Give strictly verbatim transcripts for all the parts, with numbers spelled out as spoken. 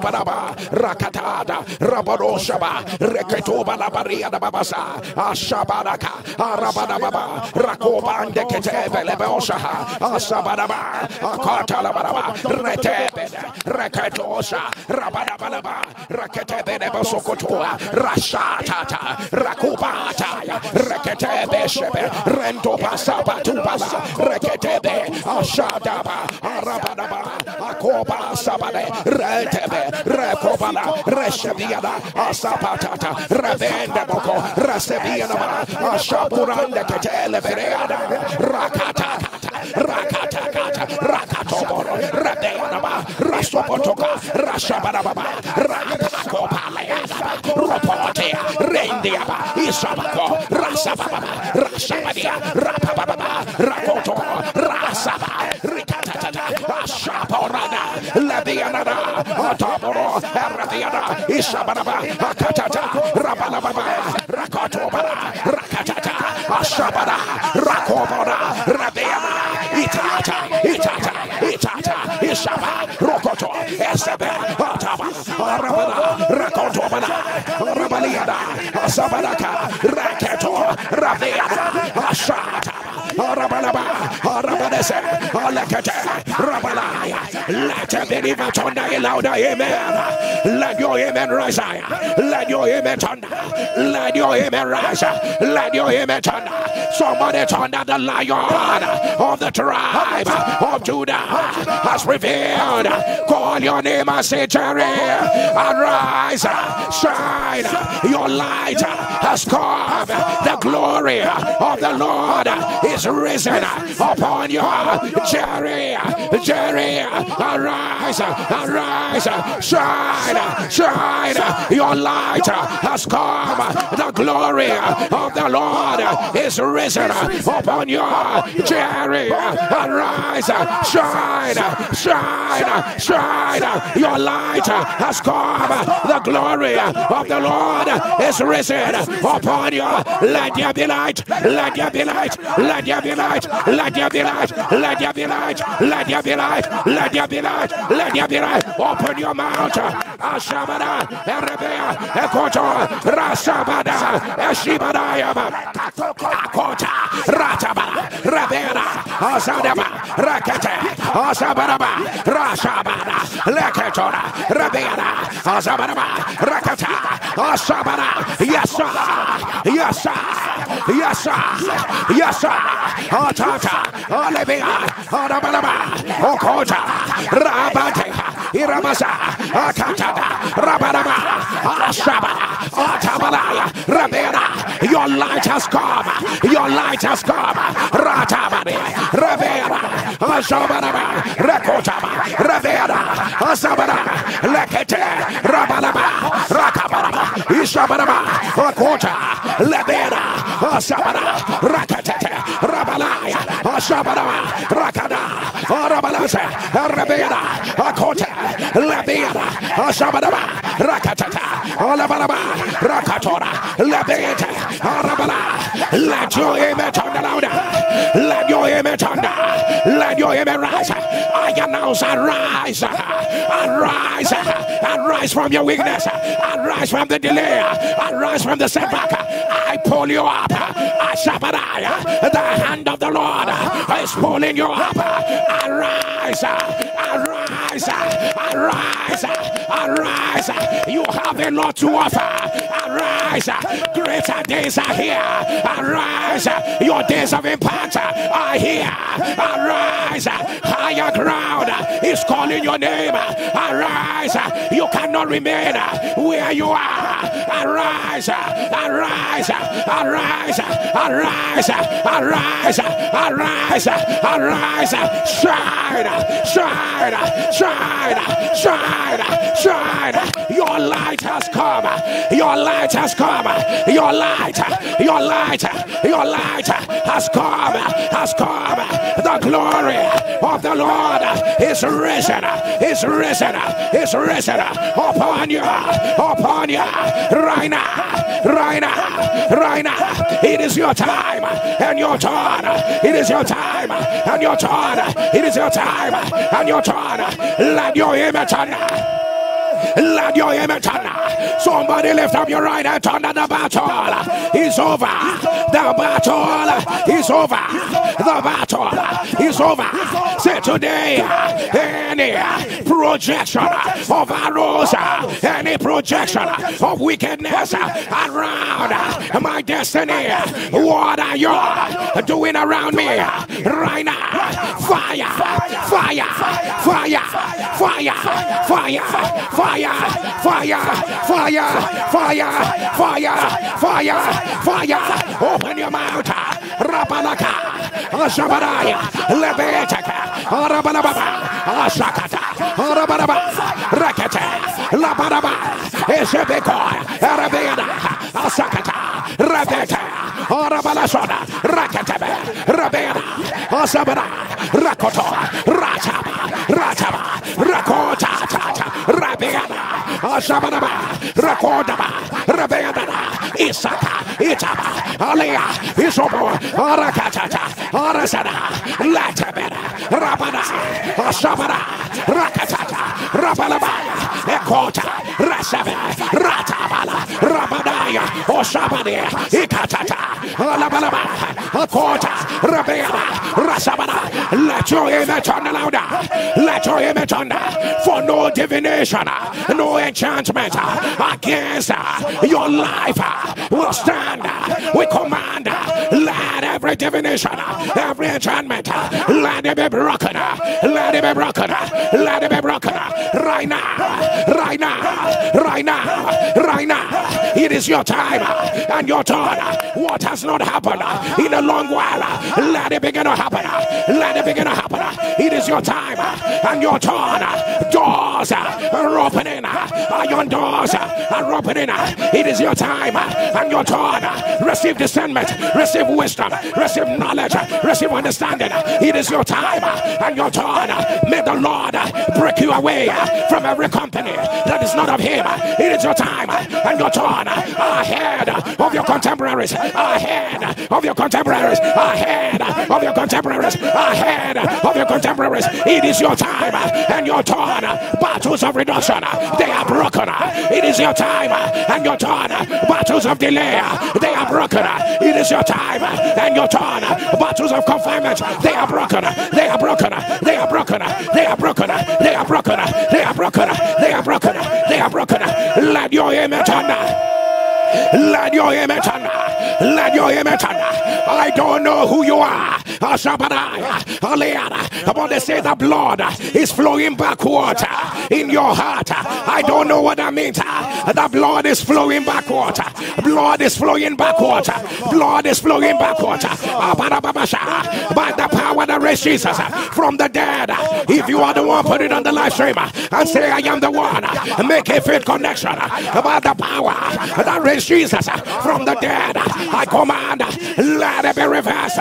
Kobaraba, Rakatada, Rabaroshaba, Reketoba Labaria Babasa, Ashabaraka, Arabanababa, Rakoban de Ketebe Lebosha, Asabanaba, Akatalabaraba, Retebe, Reketosha, Rabanabanaba, Raketebe Nebosokotua, Rashatata, Rakubata, Reketebe Shebe, Rento Basaba, Tubasa, Reketebe, Ashadaba, Arabanaba, Akoba Sabane, Retebe, Rekobala, Reshabiana, Asapatata, Rebenda Boko, Resebiana, Ashaburanda Ketelebereada, Rakata. Rakataka, Rakatoboro, Radeanaba, Rasopotoka, Rashabanababa, Rakako Palayaba, Ropotea, Rendiaba, Isabako, Rasababa, Rashabadia, Rapababa, Rakoto, Rasaba, Rikatata, Ashaporana, Ladianada, Otoboro, Radiana, Isabanaba, Akatata, Rabanababa, Rakotobara, Rakatata, Ashabana, Rakobora, Radiana. Itata, Itata, Itata, Ishaba, Rokoto, Esebe, Ataba, Arabana, Rakotobana, Rabaliana, Asabanaka, Raketo, Rabiana, Ashata, Arabanaba, Arabanese, Alakata, Rabalaya, let a baby Matona louder, amen. Let your amen rise, let your amen thunder, let your amen rise, let your amen thunder. Somebody thunder the lion of the tribe of Judah has revealed. Call your name and say, Jerry, arise, shine, your light has come. The glory of the Lord is risen upon you. Jerry, Jerry, arise, arise, shine, shine, your light has come. The glory of the Lord is risen upon you. Jerry, arise, shine, shine, shine, your light has come. The glory of the Lord is risen upon you. Let there be light, let there be light, let there be light, let there be light, let there be light, let there be light, let there be light, let there be light. Open your mouth. Ashabada, Erebea, Ekoto, Rasabada, Eshibadayama, Akota, Ratabada, Rabera, Asadaba, Rakete, Asabaraba, Rashabada, Leketora, Rabera, Asabaraba, Rakata, Asabara, yes, sir, yes, sir, yes, sir, yes, sir, Atata, Olivia, Arabalaba, Okota, Rabate, Iramasa, Akata, Rabaraba, Ashabara, Atabala, Rabera, your light has come, your light has come, Ratabani, Rabera, Ashabaraba, Rakotaba, Rabera, Asabara, Lekete, Rabalaba, Rakabaraba, Ishabaraba, Rakota, Labera, Asabara, Rakatete, Rabalaya, Ashabara, Rakada, Arabalasa, Rabera, Akota, Labera, Ashabara, Rakatata, Alabaraba, Rakatora, Labeta, Arabala, let your image thunder louder, let your image thunder, let your image rise. I announce, arise, arise, arise from your weakness, arise from the delay, arise from the setback. I pull you up, Ashabaraya, the hand of the Lord is pulling you up. Arise, arise, arise, arise. You have a lot to offer. Arise, greater days are here. Arise, your days of impact are here. Arise, higher ground is calling your name. Arise, you cannot remain where you are. Arise, arise, arise, arise, arise, arise, arise, shine, shine, shine, shine, shine. Your light has come. Your light has come. Your light, your light, your light has come, has come. The glory of the Lord is risen, is risen, is risen upon you, upon you. Right now, right now, right now. It is your time and your turn. It is your time and your turn. It is your time and your turn. Let your image turn. Let your amen turn. Somebody lift up your right hand under the battle. It's over. The battle is over. The battle is over. Say today, any projection of arrows, any projection of wickedness around my destiny, what are you doing around me right now? Fire, fire, fire, fire, fire, fire, fire, fire, fire, fire, fire, fire. Open your mouth. Rabalaka, Shabaraya, Levetaka, Rabalababa, Ashakata, Rabalaba, Rakata, Labaraba, Eshebekoa, Arabiana, Asakata, Rabeta. Rabalashona, Rakatebe, Rabera, Asabara, Rakoto, Rataba, Rataba, Rakota, Rabera, Asabaraba, Rakodaba, Rabera, Isaka, Itaba, Alea, Isobo, Arakatata, Arasana, Latabera, Rabana, Asabara, Rakatata, Rabalaba, Ekota, Rasebe, Ratabala, Rabanaya, Osabania, Ikatata. Let your image turn louder. Let your image turn. For no divination, no enchantment against your life will stand. We command, let every divination, every enchantment, let it be broken. Let it be broken. Let it be broken. Right now. Right now. Right now. Right now. It is your time and your turn. What has not happened uh, in a long while, uh, let it begin to happen. Uh, let it begin to happen. Uh, it is your time uh, and your turn. Uh, doors uh, are opening. Uh, iron doors uh, are opening. Uh, it is your time uh, and your turn. Uh, receive discernment, receive wisdom, receive knowledge, uh, receive understanding. Uh, it is your time uh, and your turn. Uh, may the Lord uh, break you away uh, from every company that is not of Him. Uh, it is your time uh, and your turn. Uh, ahead uh, of your contemporaries. Ahead of your contemporaries, ahead of your contemporaries, ahead of your contemporaries. It is your time and your turn. Battles of reduction, they are broken. It is your time and your turn. Battles of delay, they are broken. It is your time and your turn. Battles of confinement, they are broken. They are broken. They are broken. They are broken. They are broken. They are broken. They are broken. They are broken. Let your amen turn. Let your image turn. Let your image turn. I don't know who you are. But they say the blood is flowing backward in your heart. I don't know what that means. The blood is flowing backward. Blood is flowing backward. Blood is flowing backward. By the power that raised Jesus from the dead. If you are the one, put it on the live stream and say, I am the one. Make a faith connection about the power that raised Jesus from the dead. I command, let it be reversed.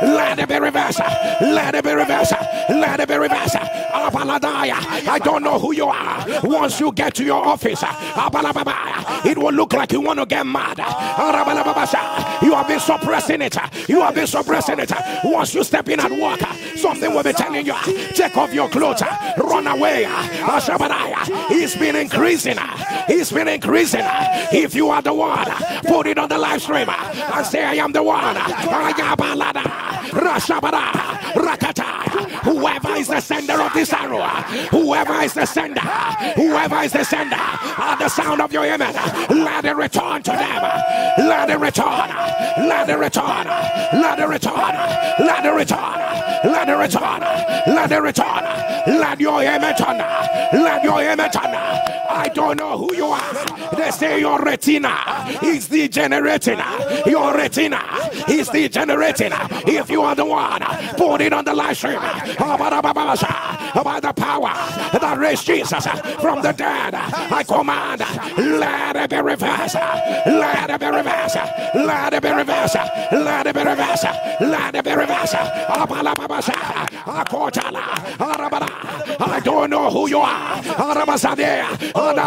Let it be reversed. Let it be reversed. Let it be reversed. I don't know who you are. Once you get to your office, it will look like you want to get mad. You have been suppressing it. You have been suppressing it. Once you step in at work, something will be telling you, take off your clothes, run away. It's been increasing. It's been increasing. If you are the one, put it on the live stream and say, I am the one. Whoever is the sender of this arrow, whoever is the sender, whoever is the sender, at the sound of your amen, let it return to them. Let it return. Let it return. Let it return. Let it return. Let it return. Let it return. Let your amen turn. Let your amen turn. I don't know who you are. They say your retina is degenerating. Your retina is degenerating. If you are the one, put it on the live stream. About the power that raised Jesus from the dead, I command, let it be reversed. Let it be reversed. Let it be reversed. Let it be reversed. Let it be reversed. I don't know who you are.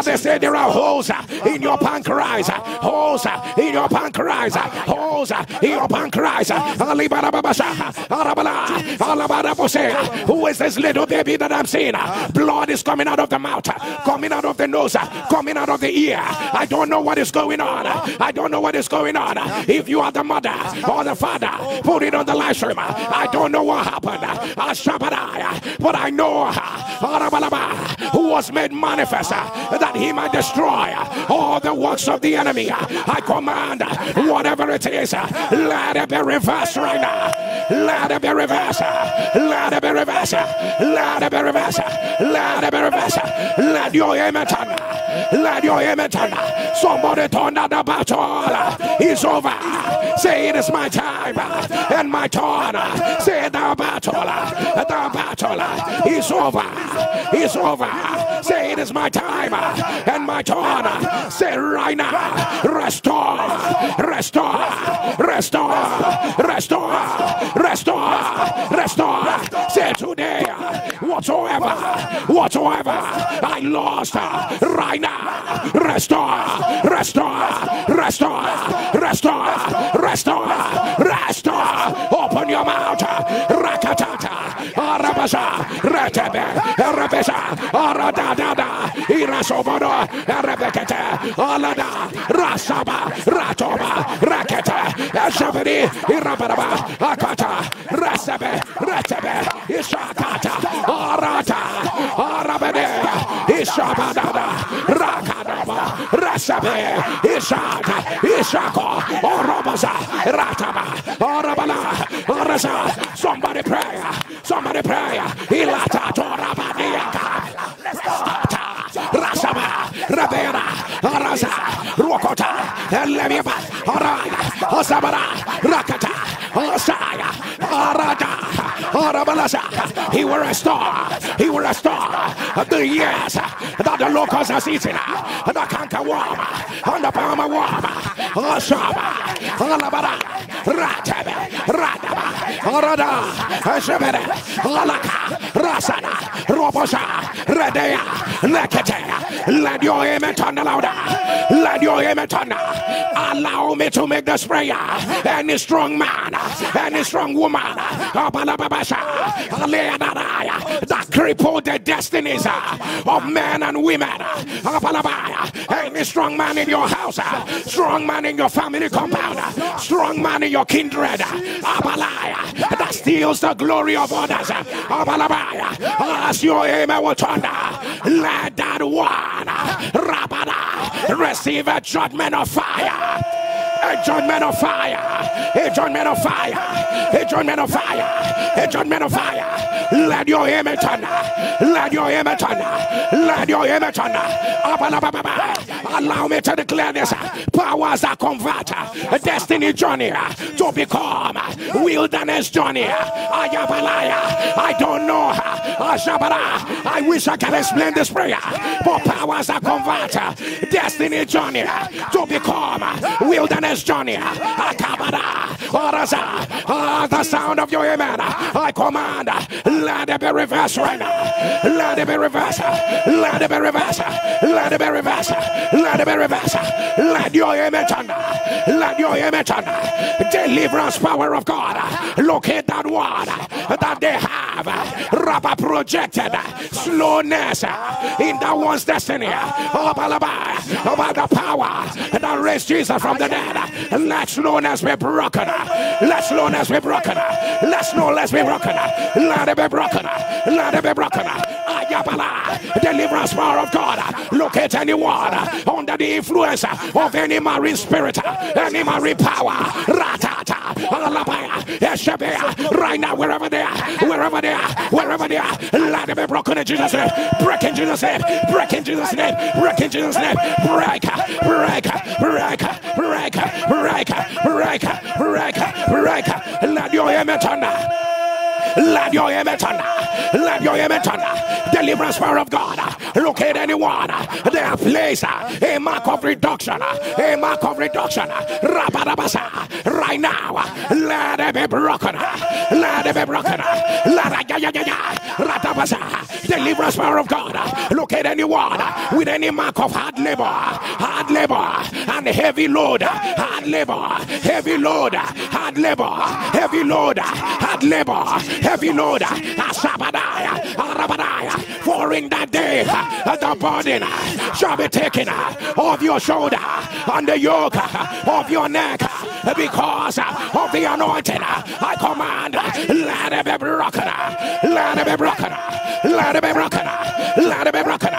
They say there are holes in your pancreas. Holes in your pancreas. Holes in your pancreas. say, who is this little baby that I'm seeing? Blood is coming out of the mouth, coming out of the nose, coming out of the ear. I don't know what is going on. I don't know what is going on. If you are the mother or the father, put it on the live stream. I don't know what happened, but I know who was made manifest that he might destroy all the works of the enemy. I command whatever it is, let it be reversed right now. Let it be reversed. Let it be reversed. Let it be reversed. Let it be reversed. Let your amen turn. Let your amen turn. Somebody turn that the battle is over. Say it is my time and my turn. Say the battle, the battle is over. It's over. Say it is my time and my turn. Say right now, restore, restore, restore, restore, restore, restore. Say today, whatsoever, whatsoever I lost, right now, restore, restore, restore, restore, restore, restore. Open your mouth, rakatata, arabasa, retebe, arabesa, aradada, irasobano, arabekete, alada, rasaba, ratoba, rakete, eshabini, irabaraba, akata, resebe, retebe, ishakata, arata, arabene, ishabadada, rakadaba, resabe, ishaka, ishako, orobasa, rataba, orabala. Somebody pray, somebody pray. Ilata Tora Badiaka, Rasama, Rabera, Arasa, Rokota, Leviva, Araya, Osabara, Rakata, Osaya, Arada, Arabalasa. He will restore, he will restore the years that the locust has eaten, the canker worm, and the palmer worm, Osama, Alabara. Ratebe, Rataba, Arada, Ashebere, Alaka, Rasana, Robosa, Redea, Lekete. Let your amen turn louder. Let your amen turn. Allow me to make this prayer. Any strong man, any strong woman, that crippled the destinies of men and women. Any strong man in your house, strong man in your family compound, strong man in your kindred, Abalaya, that steals the glory of others, Abalabaya, as your amen will turn, let that one, Rabana, receive a judgment of fire, a judgment of fire, a judgment of fire, a judgment of fire, a judgment of fire. Let your amen turn, let your amen turn, let your amen turn, Abalababa. Allow me to declare this. Powers that convert destiny journey to become wilderness journey. I don't know. I wish I could explain this prayer. But powers that convert destiny journey to become wilderness journey. The sound of your amen. I command. Let it be reversed right now. Let it be reversed. Let it be reversed. Let it be reversed. Let it be reversed. Let your amen turn. Let your amen turn. Deliverance power of God. Locate that one that they have. Rapper projected slowness in that one's destiny. About the power that raised Jesus from the dead. Let slowness be broken. Let slowness be broken. Let slowness be broken. Let it be broken. Let it be broken. Deliverance power of God. Locate anyone under the influence of any marine spirit, any marine power, ratata, alabaya, yeshebea, right now, wherever they are, wherever they are, wherever they are, let it be broken in Jesus' name, break in Jesus' name, break in Jesus' name, break in Jesus' name, break, break, break, break, break, break, break, break, let your amen turn. Let your amen turn. Let your amen turn. Deliverance power of God. Locate anyone. They have placed a mark of reduction. A mark of reduction. Right now. Let it be broken. Let it be broken. Let it be. Deliverance power of God. Locate anyone with any mark of hard labor. Hard labor and heavy load. Hard labor. Heavy load. Hard labor. Heavy load. Hard good labor, heavy load, for in that day the burden shall be taken off your shoulder and the yoke of your neck, because of the anointing I command, let it be broken, let it be broken, let it be broken, let it be broken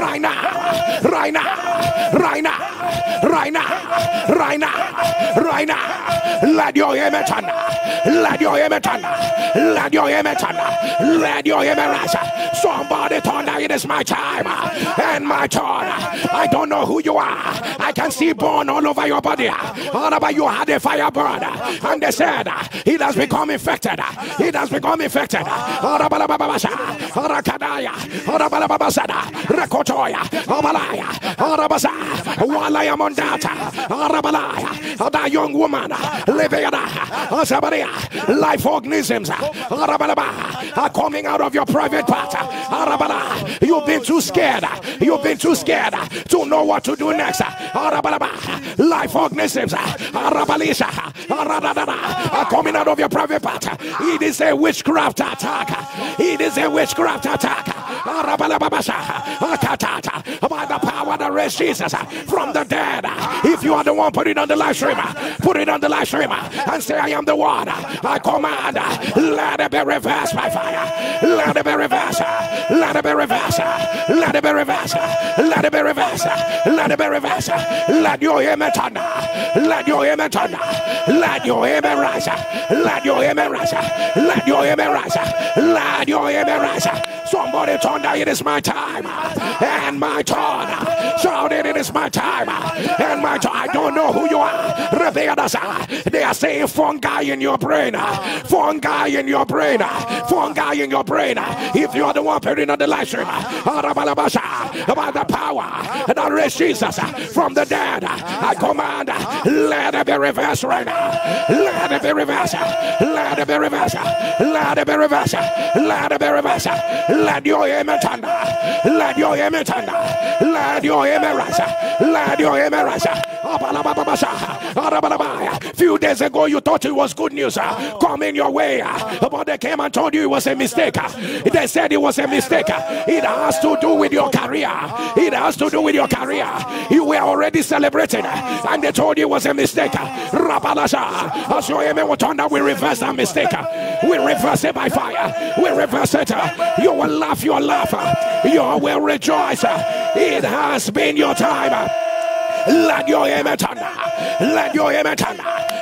right now, right now, right now, right now, right now, right now. Let your image, let your image, let your image, let your image rise. Somebody thunder, it is my time and my turn. I don't know who you are. I can see burn all over your body. All over you had a fire burn, and they said it has become infected. It has become infected. While I am on that, that young woman living life organisms are coming out of your private part. You've been too scared. You've been too scared to know what to do next. Life organisms are coming out of your private part. It is a witchcraft attack. It is a witchcraft attack. By the power that raised Jesus from the dead. If you are the one, put it on the live stream. Put it on the live stream and say, I am the one. I command, let it be reversed by fire. Let it be reversed. Let it be reversed. Let it be reversed. Let it be reversed. Let it be reversed. Let your image turn. Let your image turn. Let your image rise. Let your image rise. Let your image rise. Let your image rise. Somebody turn that it is my time and my turn. Shout it, it is my time and my turn. I don't know who you are. They are saying fungi in your brain. Fungi in your brain. Fungi in your brain. If you are the one putting on the live stream, by the power that raised Jesus from the dead, I command, let it be reversed right now. Let it be reversed. Let it be reversed. Let it be reversed. Let it be reversed. Let your image turn. Let your image turn. Let your image rise. Let your image rise. Few days ago you thought it was good news coming your way, but they came and told you it was a mistake. They said it was a mistake. It has to do with your career. It has to do with your career. You were already celebrating and they told you it was a mistake. As your image will turn, we reverse that mistake. We reverse it by fire. We reverse it. You will laugh, you will laugh, you will rejoice. It has been your time. Let your image turn. Let your image turn.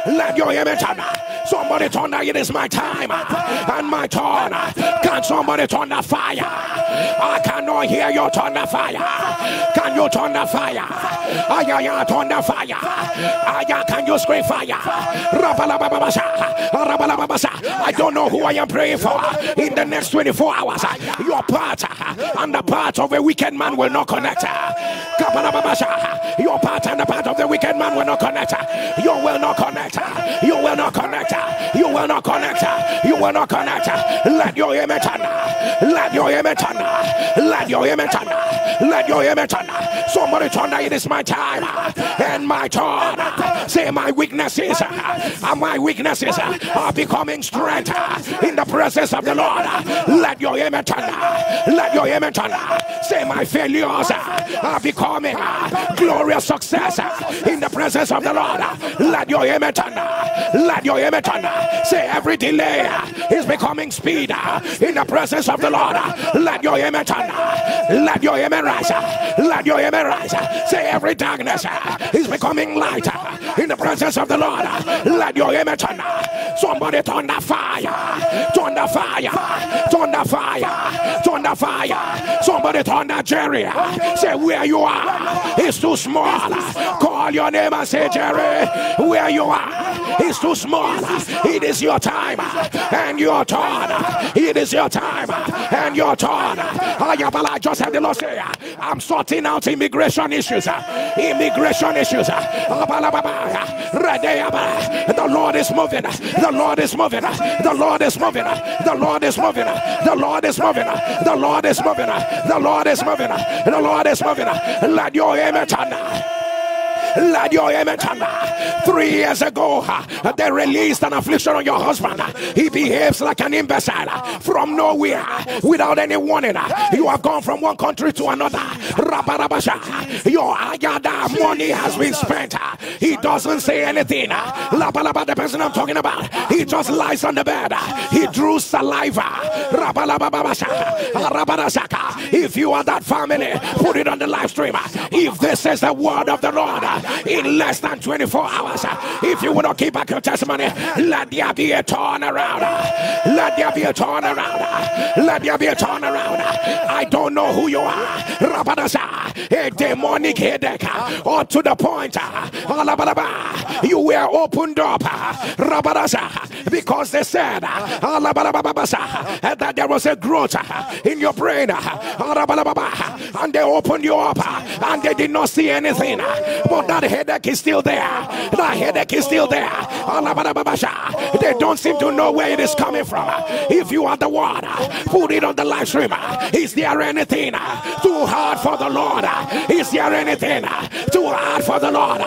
Let your image turn. Somebody turn that it is my time and my turn. Can somebody turn the fire? I cannot hear you turn the fire. Can you turn the fire? Ayaya, turn the fire. Ayaya, can you scream fire? I don't know who I am praying for in the next twenty-four hours. Your part and the part of a wicked man will not connect. Your part and the part of the wicked man will not connect. You will not connect. You will not connect. You will not connect. You will not connect. Let your image turn. Let your image turn. Let your image turn. Let your image turn. Somebody turn. It is my time and my turn. Say my weaknesses and my weaknesses are becoming strength in the presence of the Lord. Let your image turn. Let your image turn. Say my failures are becoming glorious success in the presence of the Lord. Let your image turn. Let your image turn. Say every delay is becoming speed in the presence of the Lord. Let your image turn. Let your image rise. Let your image rise. Say every darkness is becoming light in the presence of the Lord. Let your image turn. Somebody turn the fire. Turn the fire. Turn the fire. Turn the fire. Somebody turn that Jerry. Say where you are is too small. Call your name and say, Jerry, where you are is too small. It is your time and your turn. It is your time and your turn. I just had the Lord say, I'm sorting out immigration issues. Immigration issues. The Lord is moving. The Lord is moving. The Lord is moving. The Lord is moving. The Lord is moving. The Lord is moving. The Lord is moving. The Lord is moving. Let your image turn. Three years ago, they released an affliction on your husband. He behaves like an imbecile from nowhere without any warning. You have gone from one country to another. Your agada money has been spent. He doesn't say anything. The person I'm talking about, he just lies on the bed. He drew saliva. If you are that family, put it on the live stream. If this is the word of the Lord, in less than twenty-four hours, if you will not keep back your testimony, let there be a turnaround. Let there be a turnaround. Let there be a turnaround. I don't know who you are. A demonic headache, or to the point, you were opened up because they said that there was a growth in your brain, and they opened you up and they did not see anything, but that headache is still there. That headache is still there. They don't seem to know where it is coming from. If you are the one, put it on the live stream. Is there anything too hard for the Lord? Is there anything too hard for the Lord?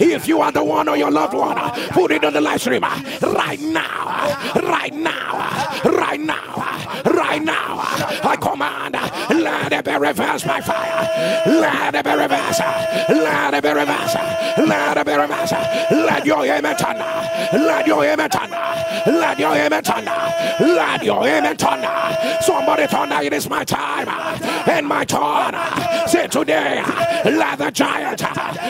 If you are the one or your loved one, put it on the live stream right now, right now, right now, right now. I command, let it be reversed by fire. Let it be reversed. Let it be reversed. Let it be reversed. Let your amen turn. Let your amen turn. Let your amen turn. Let your amen turn. Somebody turn. It is my time and my turn. Say today, let the giant,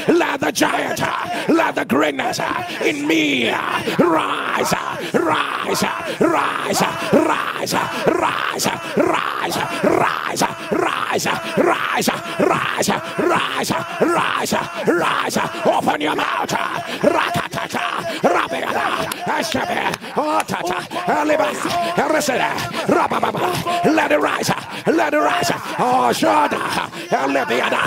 let the giant, let the greatness in me rise, rise, rise, rise, rise, rise, rise, rise, rise, rise, rise, rise, rise. Open your mouth. Rakatata, Rabiana, Ashebe, Otata, Elibasa, Erisida, Rababa. Let it rise. Let it rise. Oh, Shada, Elibiana,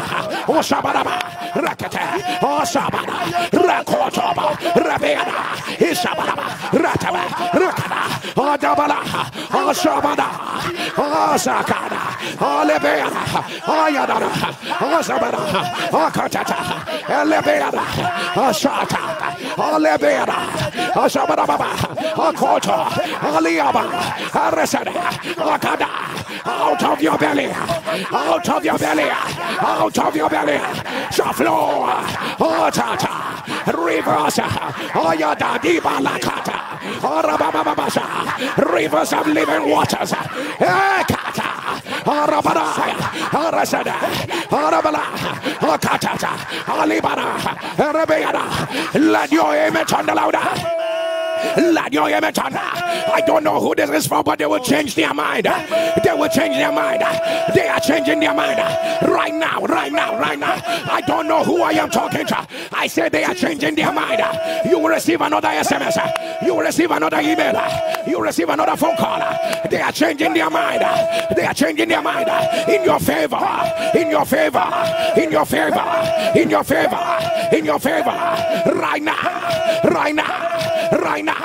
Oshababa, Rakata, Oshabana, Rakotoba, Rabiana, Ishabana, Rataba, Rakana, Odabala, Oshabana, Osakana, Olibiana, Ayadana, Osabana, Okatata, Elibiana, Oshata, Olibiana, Oshababa, Okoto, Aliaba, Arisida, Okada. Out of your belly, out of your belly, out of your belly, shall flow, Otata, rivers, Oyada di Balakata, Orabababasa, rivers of living waters, Ekata, Orabara, Orasada, Orabala, Okatata, Alibara, Arabiana, let your image on the louder. Let your amen turn. I don't know who this is for, but they will change their mind. They will change their mind. They are changing their mind right now, right now, right now. I don't know who I am talking to. I say they are changing their mind. You will receive another S M S. You will receive another email. You will receive another phone call. They are changing their mind. They are changing their mind in your favor. In your favor. In your favor. In your favor. In your favor. Right now. Right now. Right now.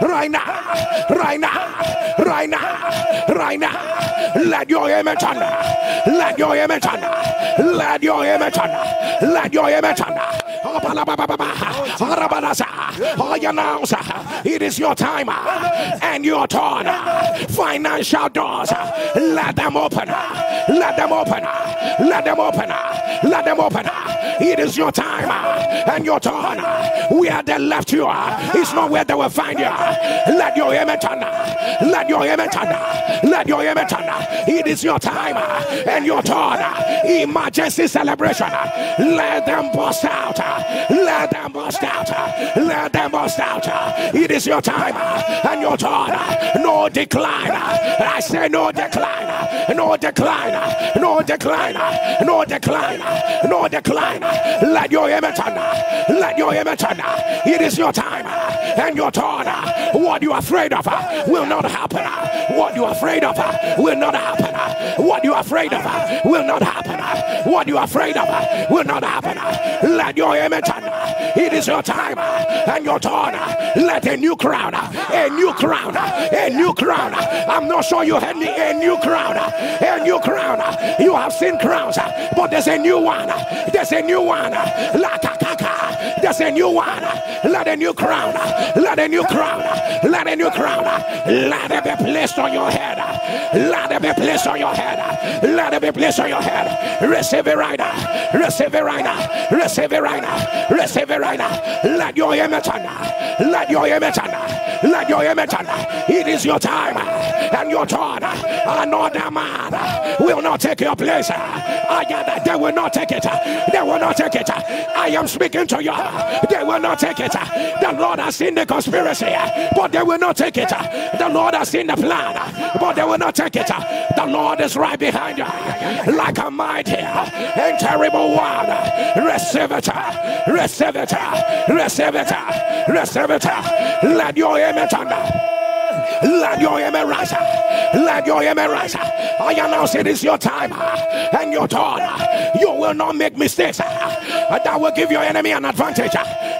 Right now, right now, right now, right now, let your amen turn, let your amen turn, let your amen turn, let your amen turn. I announce it is your time and your turn. Financial doors, let them open, let them open, let them open, let them open. It is your time and your turn. Where they left you is not where they will find you. Let your amen turn. Let your amen turn. Let your amen turn. It is your time and your turn. Emergency celebration. Let them bust out. Let them bust out. Let them bust out. It is your time and your turn. No decline. I say no decline. No decline. No decline. No decline. No decline. Let your amen turn. Let your amen turn. It is your time and your turn. What you are afraid of will not happen. What you are afraid of will not happen. What you are afraid of will not happen. What you are afraid of will not happen. Let your amen turn. It is your time and your turn. Let a new crown, a new crown, a new crown. I'm not sure you had me. A new crown, a new crown. You have seen crowns, but there's a new one. There's a new one. There's a new one. Let a new crown. Let a new crown. Let a new crown. Let it be placed on your head. Let it be placed on your head. Let it be placed on your head. Receive it right now. Receive it right now. Receive it right now. Receive it right now. Let your amen turn. Let your amen turn. Let your amen turn. It is your time and your turn. Another man will not take your place. They will not take it. They will not take it. I am speaking to you. They will not take it. The Lord has seen the conspiracy, but they will not take it. The Lord has seen the plan, but they will not take it. The Lord is right behind you, like a mighty and terrible one. Receive it. Receive it. Receive it. Receive it. Let your amen turn. Let your amen rise. Let your amen rise. I announce it is your time and your turn. You will not make mistakes that will give your enemy an advantage.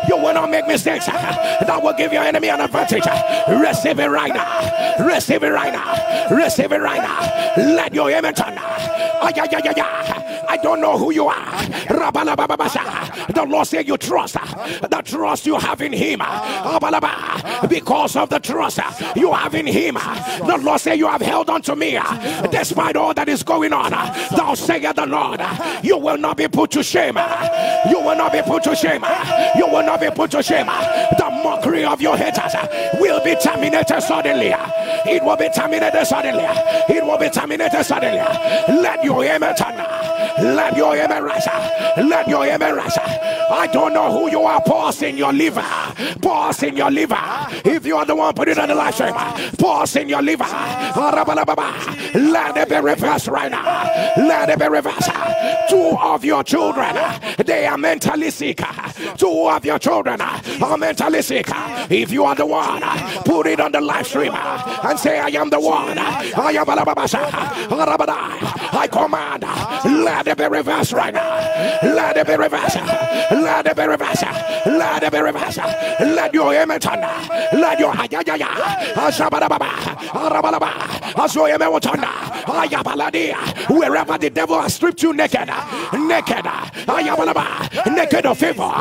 You will not make mistakes that will give your enemy an advantage. Receive it right now. Receive it right now. Receive it right now. Let your amen turn. I don't know who you are. The Lord said you trust. The trust you have in Him. Because of the trust you have in Him, the Lord said you have held on to me. Despite all that is going on, thou sayest the Lord, you will not be put to shame. You will not be put to shame. You will not be put to shame. The mockery of your haters will be terminated suddenly. It will be terminated suddenly. It will be terminated suddenly. Let your amen turn. Let your amen rise. Let your amen rise. I don't know who you are. Pause in your liver. Pause in your liver. If you are the one, put it on the live stream. Pause in your liver. Let it be reversed right now. Let it be reversed. Two of your children, they are mentally sick. Two of your children are mentally sick. If you are the one, put it on the live stream and say, I am the one. I am I command. Let it be reversed right now. Let it be reversed. Let it be reversed. Let it be reversed. Let your amen turn. Let your wherever the devil has stripped you naked, naked, naked of favor,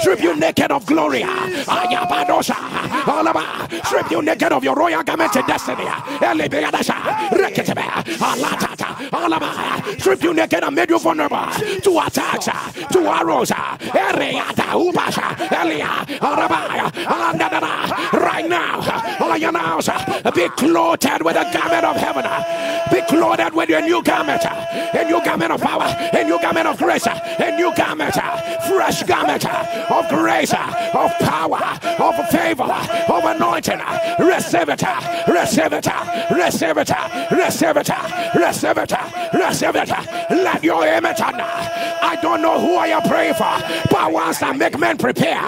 strip you naked of glory, strip you naked of your royal garment and destiny, strip you naked and made you vulnerable to attacks, to arrows, right now, I announce, be clothed with a garment of heaven. Be clothed with a new garment, a new garment of power, a new garment of grace, a new garment, fresh garment of grace, of power, of favor, of anointing. Receive it, receive it, receive it, receive it, receive it, receive it. Let your amen turn. I don't know who I am praying for, but once I make men prepare,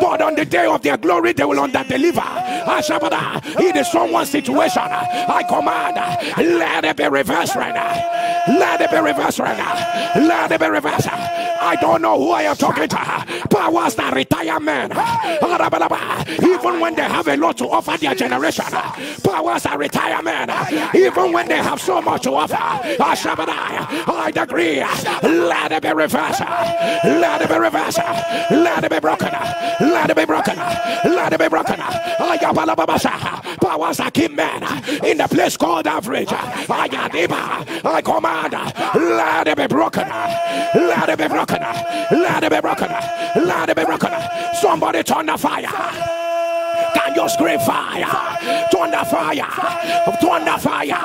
but on the day of their glory, they will under-deliver. It is someone's situation. I command, let it be reversed right now. Let it be reversed right now. Let it be reversed. I don't know who I am talking to, but what's that retirement? Even when they have a lot to offer their generation, but what's that retirement? Even when they have so much to offer, I agree. Let it be reversed. Let it be reversed. Let it be broken. Let it be broken. Let it be broken. Powers that keep men in the place called average. I command, let it be broken. Let it be broken. Let it be broken. Let it be broken. Somebody turn the fire. Can you scream fire? Thunder fire. Thunder fire.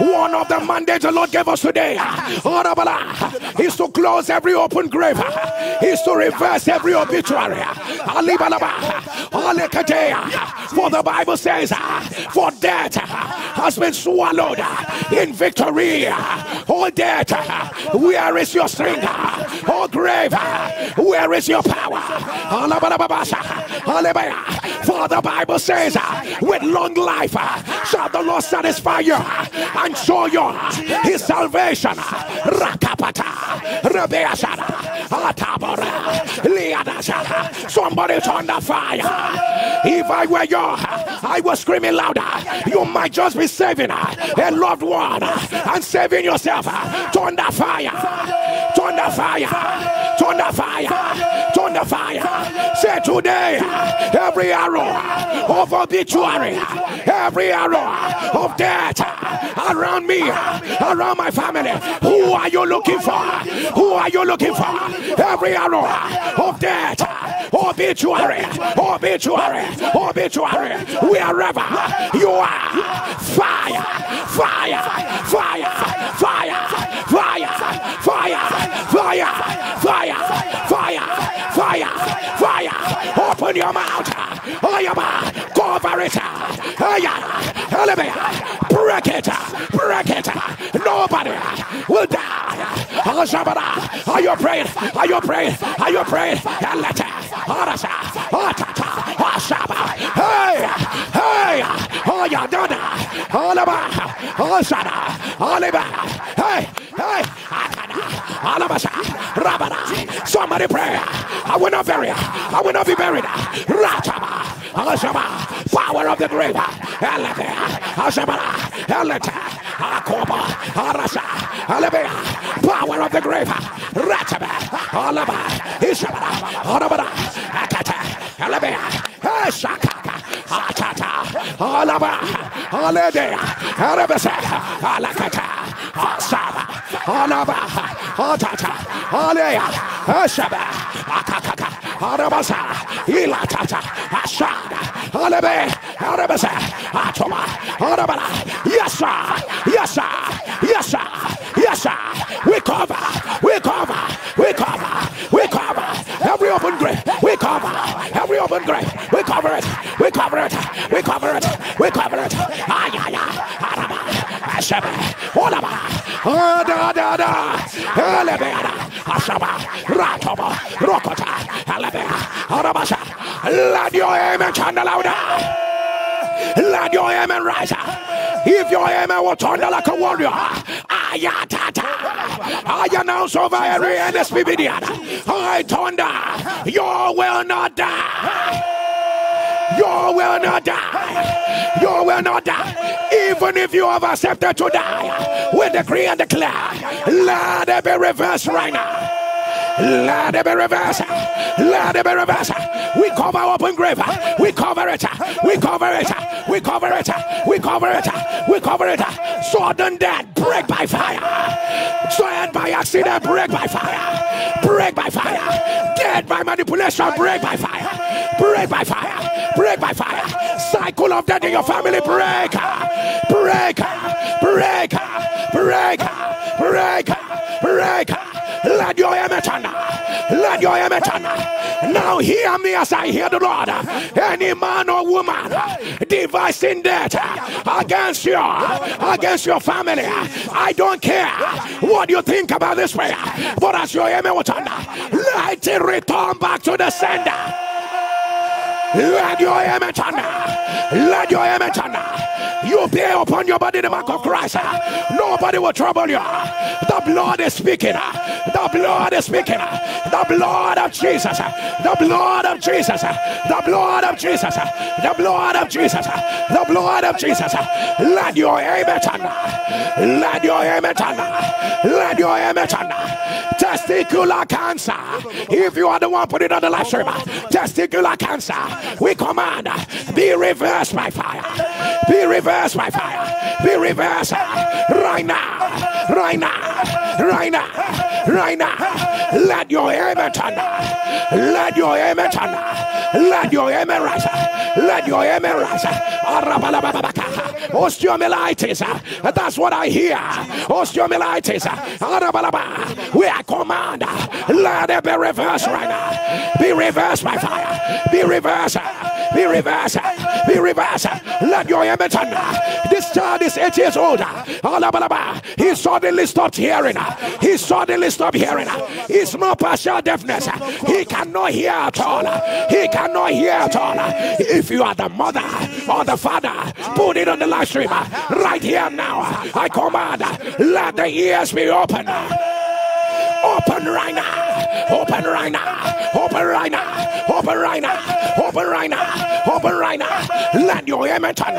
One of the mandates the Lord gave us today is to close every open grave. Is to reverse every obituary. For the Bible says, for death has been swallowed in victory. Oh death, where is your strength? Oh grave, where is your power? For the Bible says, with long life shall the Lord satisfy you and show you his salvation. Somebody turn the fire. If I were you, I was screaming louder. You might just be saving a loved one and saving yourself. Turn the fire. Turn the fire. Turn the fire. Turn the fire. Say today, every arrow of obituary, every arrow of death around me, around my family. Who are you looking for? Who are you looking for? Every arrow of death, obituary, obituary, obituary, wherever you are, fire, fire, fire, fire, fire, fire, fire, fire, fire, fire, fire. Open your mouth, cover it, break it, break it. Nobody will die. Are you praying? Are you praying? Are you praying? Hey, hey, oh, you done it. Alaba, Alshana, Oliver, hey, hey, Alabasha, Rabana. Somebody pray. I will not bury. I will not be buried. Ratama, Alshama, power of the grave. Elete, Alshabara, Elete, Akoba, Arasha, Alabia, power of the grave. Ratama, Alaba, Ishabara, Alabara, Akata, Alabia. Yes, sir. Yes, sir. Yes, sir. Yes, sir. We cover. We cover. We cover. We cover every open grave. We cover every open grave. We cover it. We cover it. We cover it. We cover it. Ay, ay, ay. Let your amen turn louder. Let your amen rise. If your amen will turn like a warrior, I announce over every N S P P D, I thunder, you will not die. You will not die. You will not die. Even if you have accepted to die, we decree and declare, let it be reversed right now. Let it be reversed. Let it be reversed. We cover open grave. We cover it. We cover it. We cover it. We cover it. We cover it. Sudden death, break by fire. Sudden by accident, break by fire. Break by fire. Death by manipulation, break by fire. Break by fire. Break by fire. Cycle of death in your family, break. Break. Break. Break. Break. Break. Let your amen thunder. Let your amen thunder. Now hear me as I hear the Lord. Any man or woman devising death against you, against your family, I don't care what you think about this prayer, but as your amen will thunder, let it return back to the sender. Let your amen thunder. Let your amen thunder. You bear upon your body the mark of Christ. Nobody will trouble you. The blood is speaking. The blood is speaking. The blood of Jesus. The blood of Jesus. The blood of Jesus. The blood of Jesus. The blood of Jesus. Let your amen thunder. Let your amen thunder. Let your amen thunder. Testicular cancer. If you are the one, put it on the live stream. Testicular cancer. We command, be reversed by fire. Be reversed by fire. Be reversed right now. Right now. Right now. Right now. Let your amen turn. Let your amen turn. Let your amen rise. Let your amen rise. Osteomyelitis. That's what I hear. Osteomyelitis. We are command. Let it be reversed right now. Be reversed by fire. Be reversed. Be reversed. Be reversed. Let your amen thunder. This This child is eight years old. He suddenly stopped hearing. He suddenly stopped hearing. It's not partial deafness. He cannot hear at all. He cannot hear at all. If you are the mother or the father, put it on the live stream right here now. I command, let the ears be open. Open right now. Open right now. Open right now. Open right now. Open right now. Open right now. Let your amen turn.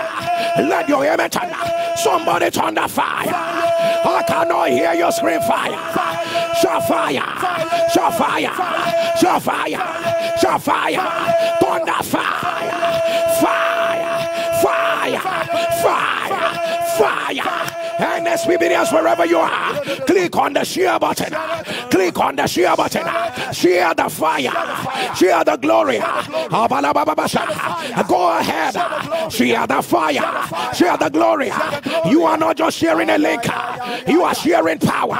Let your amen turn. Somebody turn the fire. I cannot hear your scream fire. Shall fire. Shall fire. Shall fire. Shall fire. Turn the fire. Fire. Fire. Fire. Fire. N S P P D, wherever you are, click on the share button. Click on the share button. Share the fire. Share the glory. Go ahead. Share the fire. Share the glory. You are not just sharing a link. You are sharing power.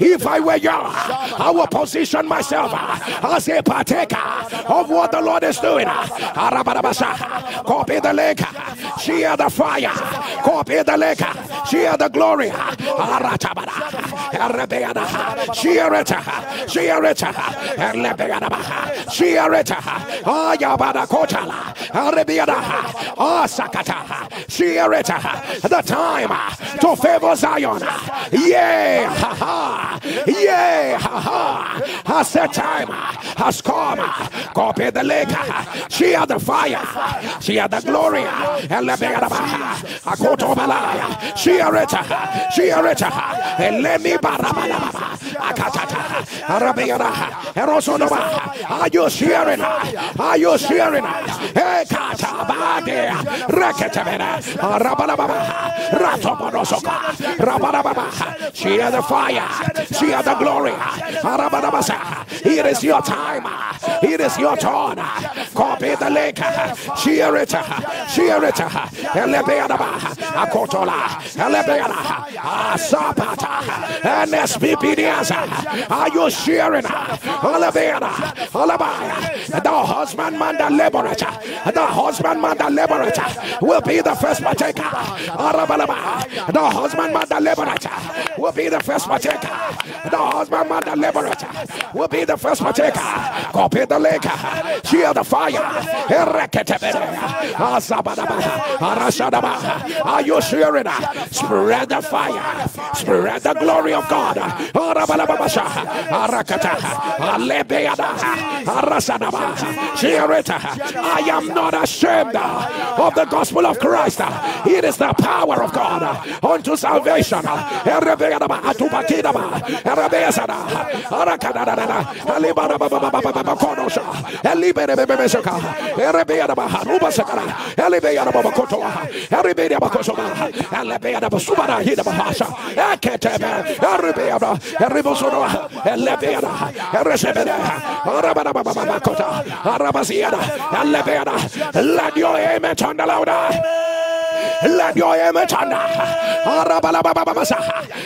If I were you, I would position myself as a partaker of what the Lord is doing. Copy the link. Share the fire. Copy the lake, share the glory, share it, share it, share it, Ayabada Kotala, Arabiada, Asakata, share it, the time to favor Zion, yea, ha ha, yea, ha ha, has the time, has come, copy the lake, share the fire, share the glory, Arabiada, share it, share it, and let me barabala, akatata, arabiana, erosonova. Are you sharing? Are you sharing? Ekata bade, reketemena, rabalababa, ratoponosoka, rabalababa. Share the fire, share the glory, arabalabasa. It is your time, it is your turn. Copy the link, share it, share it, and let me barabala. Akotola, Elebeana, Asapata, N S P P D. Are you sharing? Elebeana, Alabaya. The husbandman, the liberator, the husbandman, the liberator will be the first partaker. Arabalaba, the husbandman, the liberator will be the first partaker. The husbandman, the liberator will be the first partaker. Copy the lake, cheer the fire. Ereketebe, Asabadaba, Arashadaba. Are you sharing? Spread the fire. Spread the glory of God. Share it. I am not ashamed of the gospel of Christ. It is the power of God unto salvation. Let your amen turn louder. Let your image under.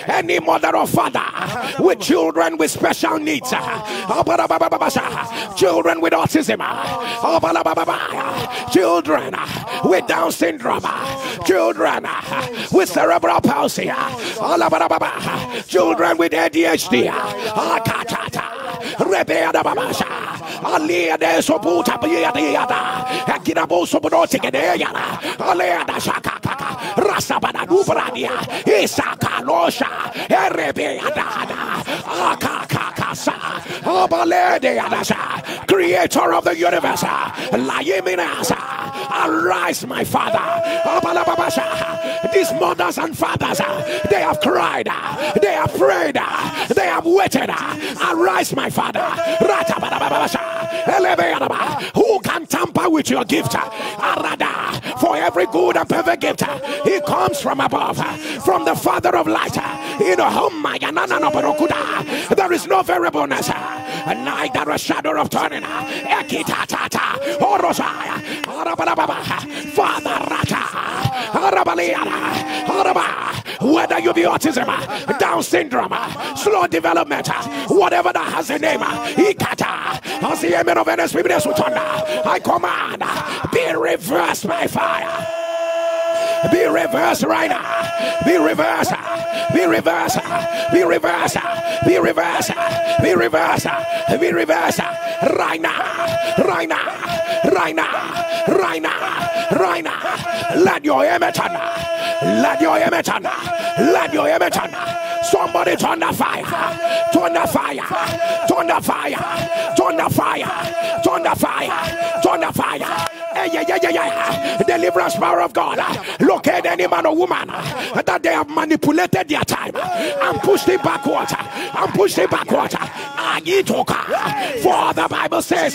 Any mother or father with children with special needs, children with autism, children with Down syndrome, children with cerebral palsy, children with A D H D. Rebeada Babasha, Aliade Sobuta Piada, Akinabo Sobotic and Ayana, Aleada Shakaka, Rasabana Dubrania, Isaka Losha, Erebeada, Akakasa, Abalede Adasa, Creator of the universe, Layeminasa. Arise, my Father. These mothers and fathers, they have cried, they have prayed, they have waited. Arise, my Father. Who can tamper with your gift? Arada, for every good and perfect gift, he comes from above, from the Father of light. In whom there is no variableness, neither a shadow of turning. Father Rata, whether you be autism, Down syndrome, slow development, whatever that has a name, Ikata, as the amen of N S P P D, I command, be reversed by fire. Be reversed right now. Be reversed. Be reversed. Be reversed. Be reversed. Be reversed. Be reversed. Right now. Right now. Right now. Right now. Right now. Let your image turn. Let your image turn. Let your image turn. Somebody turn the fire. Turn the fire. Turn the fire. Turn the fire. Turn the fire. Turn the fire. Yeah, yeah, yeah, yeah. Deliverance power of God. Locate any man or woman that they have manipulated their time and pushed it backward. And pushed it backward. For the Bible says,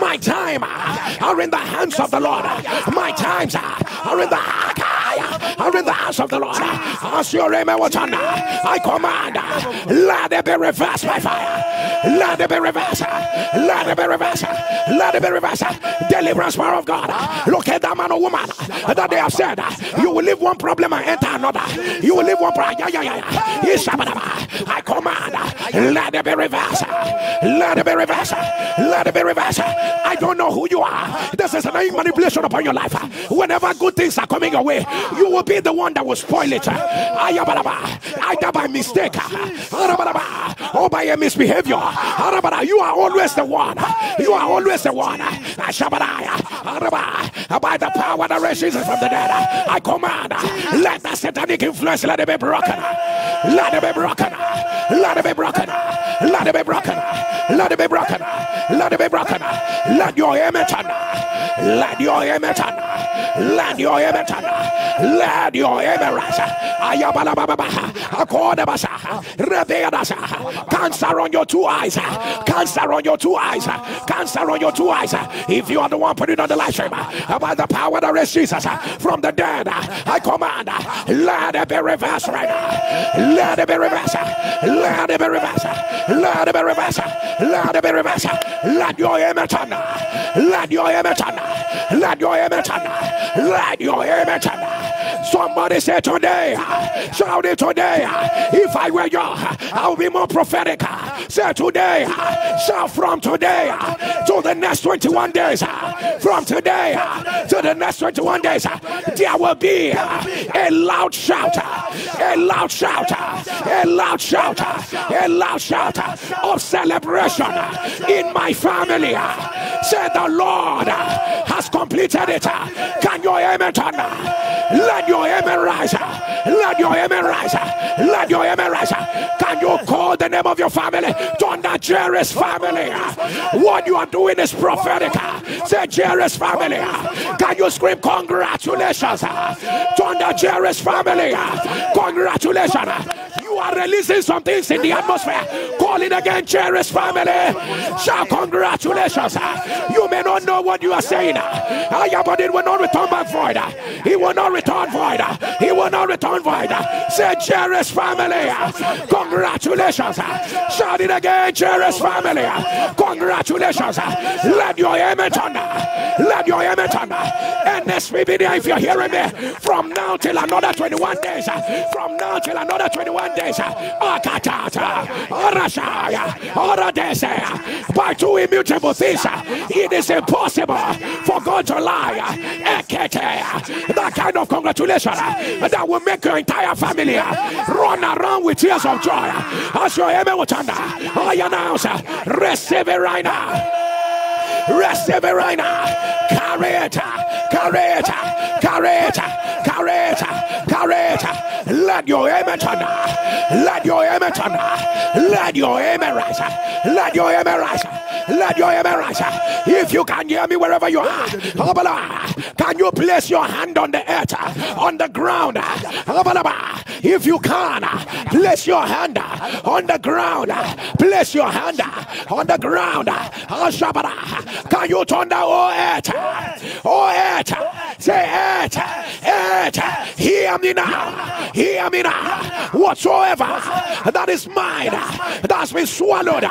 my time are in the hands of the Lord. My times are in the are in the house of the Lord. As your amen was on, I command, let it be reversed by fire. Let it be reversed. Let it be reversed. Let it be reversed. Deliverance power of God. Look at that man or woman that they have said, you will leave one problem and enter another. You will leave one problem. Yeah, yeah, yeah. I command, let it be reversed. Let it be reversed. Let it be reversed. I don't know who you are. This is a manipulation upon your life. Whenever good things are coming your way, you will be the one that will spoil it. Either by mistake or by a misbehavior. You are always the one. You are always the one. By the power that raises from the dead, I command, let the satanic influence, let it be broken. Let it be broken. Let it be broken. Let it be broken. Let it be broken. Let it be broken. Let your image turn. Let your image turn. Let your image turn. Let your image turn. Ayabala baba baba. Akoda basa. Rebea dasa. Cancer on your two eyes. Cancer on your two eyes. Cancer on your two eyes. If you are the one putting on the live stream, by the power that raised Jesus from the dead, I command, let it be reversed right now. Let it be reversed. Let it be reversed. Let it be reversed. Let it be reversed. Let your image turn. Let your image turn. Let your image turn. Let your image turn. Somebody say today. Shout it today. If I were you, I would be more prophetic. Say today. Shout from today to the next twenty-one days. From today to the next twenty-one days, there will be a loud shout. A loud shout. A loud shout. A loud shout of celebration in my family. Say the Lord has completed it. Can your amen turn? Let your amen rise. Let your amen rise. Let your amen rise. Can you call the name of your family? Thunder Jerry's family. What you are doing is prophetic. Say Jerry's family. Can you scream congratulations? Thunder Jerry's family. Congratulations. You are releasing some things in the atmosphere. Call it again, Jerry's family. Shout congratulations. You may not know what you are saying, but it will not return back void. He will not return void. He will not return void. Say Jerry's family. Congratulations. Shout it again, Jerry's family. Congratulations. Let your amen turn. Let your amen turn. N S P P D, if you're hearing me, from now till another twenty-one days. From now till another twenty-one days. By two immutable things, it is impossible for God to lie. That kind of congratulation that will make your entire family run around with tears of joy. As your amen will turn, I announce, receive it right now. Receive it right now. Carry it. Carry it. Carry it. Carry it. Carry it. Let your amen turn. Let your amen turn. Let your amen rise. Let your amen rise. Let your amen rise. If you can hear me wherever you are, can you place your hand on the earth, on the ground? If you can, place your hand on the ground. Place your hand on the ground. Can you turn down all earth? All earth. Say earth. Earth. Hear me now. Hear me now. Whatsoever that is mine that's been swallowed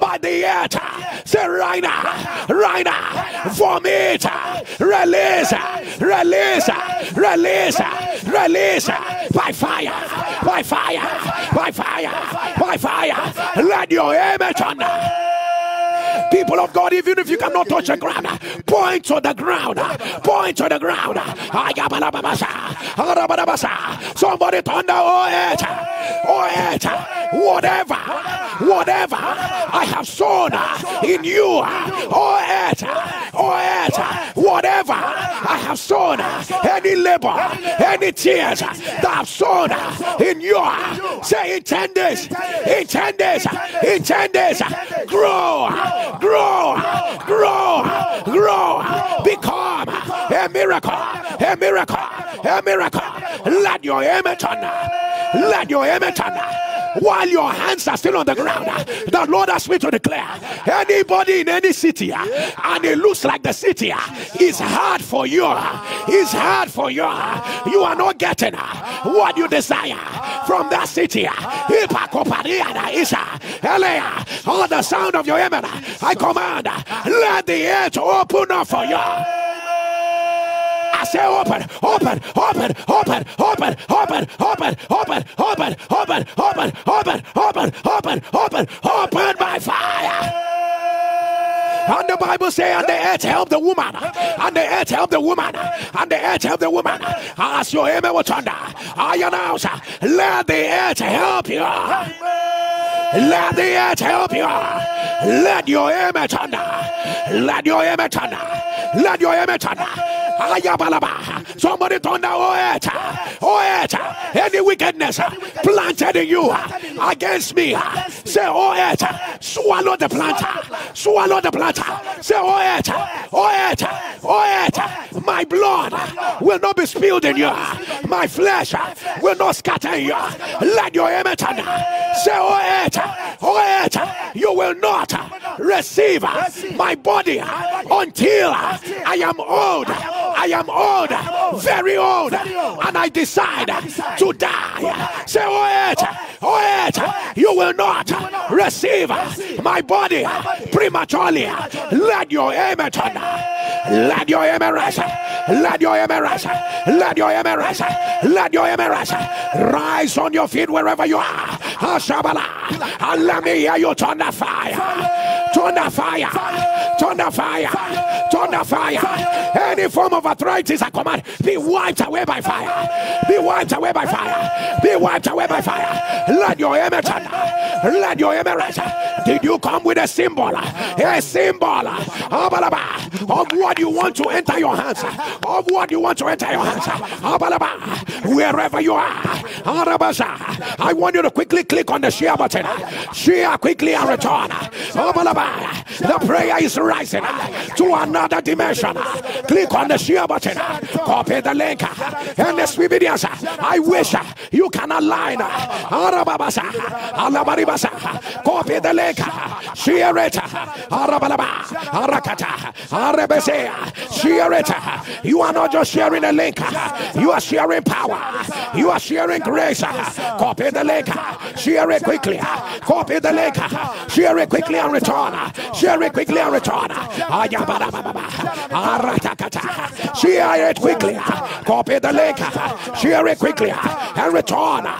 by the earth. Say right now. Right now. Vomit. Release. Release. Release. Release. By fire. By fire. By fire. By fire. Let your image on. People of God, even if you cannot touch the ground, point to the ground. Point to the ground. Somebody thunder, oh, it, oh, it, whatever, whatever I have sown in you, oh, it, oh, it, whatever I have sown, any labor, any tears that I've sown in you, say in ten days, in ten days, in ten days, grow, grow, grow, grow, become a miracle, a miracle, a miracle. Let your image on, let your image on. While your hands are still on the ground, the Lord has me to declare, anybody in any city, and it looks like the city is hard for you, is hard for you, you are not getting what you desire from that city. On the sound of your amen, I command, let the air to open up for you. I say open, open, open, open, open, open, open, open, open, open, open, open, open, open, open, open by fire. And the Bible says, and the earth help the woman, and the earth help the woman, and the earth help the woman. As your amen will thunder, I announce, let the earth help you. Let the earth help you. Let your amen thunder. Let your amen thunder. Let your amen thunder. Somebody thunder, oh, it, oh, it, any wickedness planted in you against me, say, oh, it, swallow the planter, swallow the planter, say, oh, it, oh, it, oh, it, my blood will not be spilled in you, my flesh will not scatter in you, let your amen thunder, say, oh, it, oh, it, you will not receive my body until I am old. I am old, very old, and I decide to die. Say, oh, it, oh, it, you will not receive my body prematurely. Let your amen thunder. Let your amen rise. Let your amen rise. Let your amen rise. Let your amen rise. Rise on your feet wherever you are. And let me hear you thunder fire. Thunder fire. Thunder fire. Thunder fire. Any form of arthritis, I command, be wiped away by fire. Be wiped away by fire. Be wiped away by fire. Let your amen thunder. Let your amen rise. Did you come with a symbol? A symbol of what you want to enter your hands. Of what you want to enter your hands. Wherever you are, I want you to quickly click on the share button. Share quickly and return. The prayer is rising to another dimension. Click on the share button. Copy the link. N S P P D, I wish you can align. Copy the link. Share it. Share it. You are not just sharing a link. You are sharing power. You are sharing grace. Copy the link. Share it quickly. Copy the link. Share it quickly and return. Share it quickly and return. Share it quickly. Copy the link. Share it quickly and return. Copy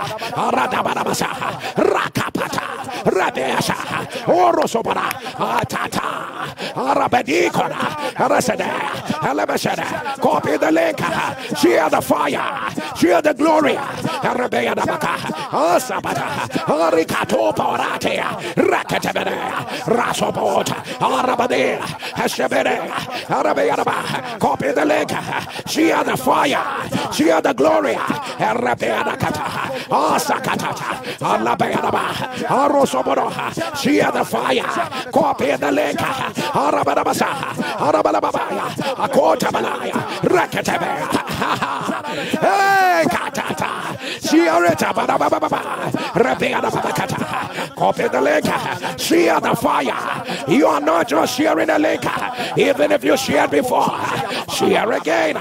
the link. Share the fire. Share the glory. Copy the link. Share the fire. Share the glory. Share the fire. Copy the link. Copy the link. Share the fire. You are not just sharing a link, even if you shared before. Share again.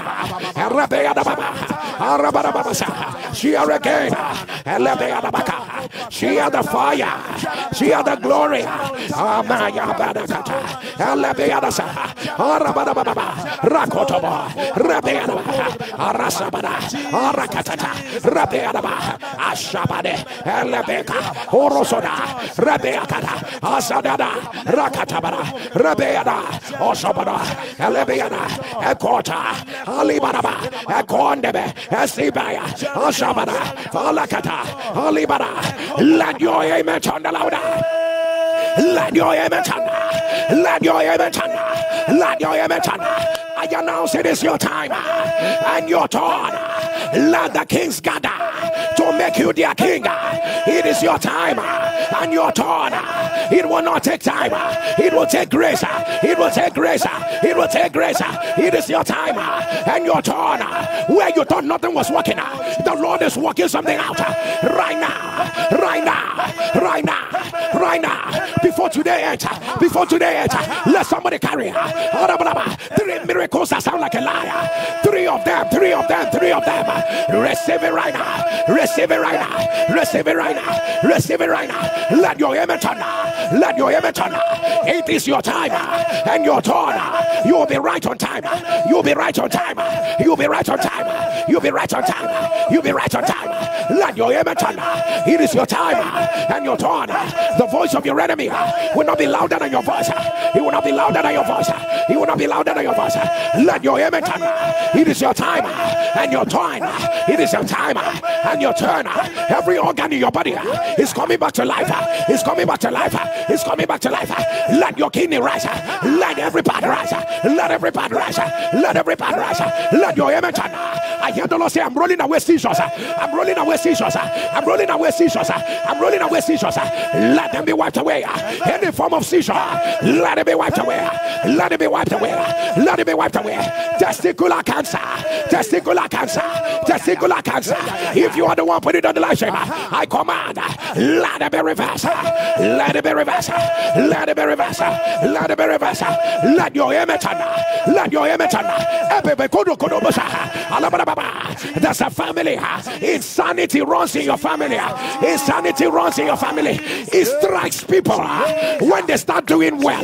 Share again. Share the fire. Share the glory. Rakotoba. Rabbeana. Arasabana. Arakatata. Kadaba, Ashabade, Elebeka, Orosoda, Rebeakata, Asadada, Rakatabara, Rebeada, Osobara, Elebiana, Ekota, Alibaraba, Ekondebe, Esibaya, Ashabara, Alakata, Alibara, let your amen thunder louder. Let your amen thunder. Let your amen thunder. Let your amen thunder. I announce it is your time and your turn. Let the kings gather to make you their king. It is your time and your turn. It will not take time. It will take grace. It will take grace. It will take grace. It is your time and your turn. Where you thought nothing was working, the Lord is working something out right now. Right now. Right now. Right now. Before today ends. Before today ends. Let somebody carry three miracles. I sound like a liar. Three of them, three of them, three of them. Receive it right now. Receive it right now. Receive it right now. Receive it right now. Let your amen thunder. Let your amen thunder. It is your time and your turn. You'll be right on time. You'll be right on time. You'll be right on time. You'll be right on time. You'll be right on time. Let your amen thunder. It is your time and your turn. The voice of your enemy will not be louder than your voice. He will not be louder than your voice. He will not be louder than your voice. Let your amen thunder. It is your time and your turn. It is your time and your turn. Every organ in your body is coming back to life. It's coming back to life. It's coming back to life. Let your kidney rise. Let every part rise. Let every part rise. Let every part rise. Let your amen thunder. I hear the Lord say, I'm rolling away seizures. I'm rolling away seizures. I'm rolling away seizures. I'm rolling away seizures. Let them be wiped away. Any form of seizure, let it be wiped away. Let it be wiped away. Let it be wiped away. Testicular cancer, testicular cancer, testicular cancer. If you are the one, put it on the live stream. I command, let it be reversed. Let it be reversed. Let it be reversed. Let it be reversed. Let your amen thunder. Let your amen thunder. There's a family. Insanity runs in your family. Insanity runs in your family. It strikes people when they start doing well.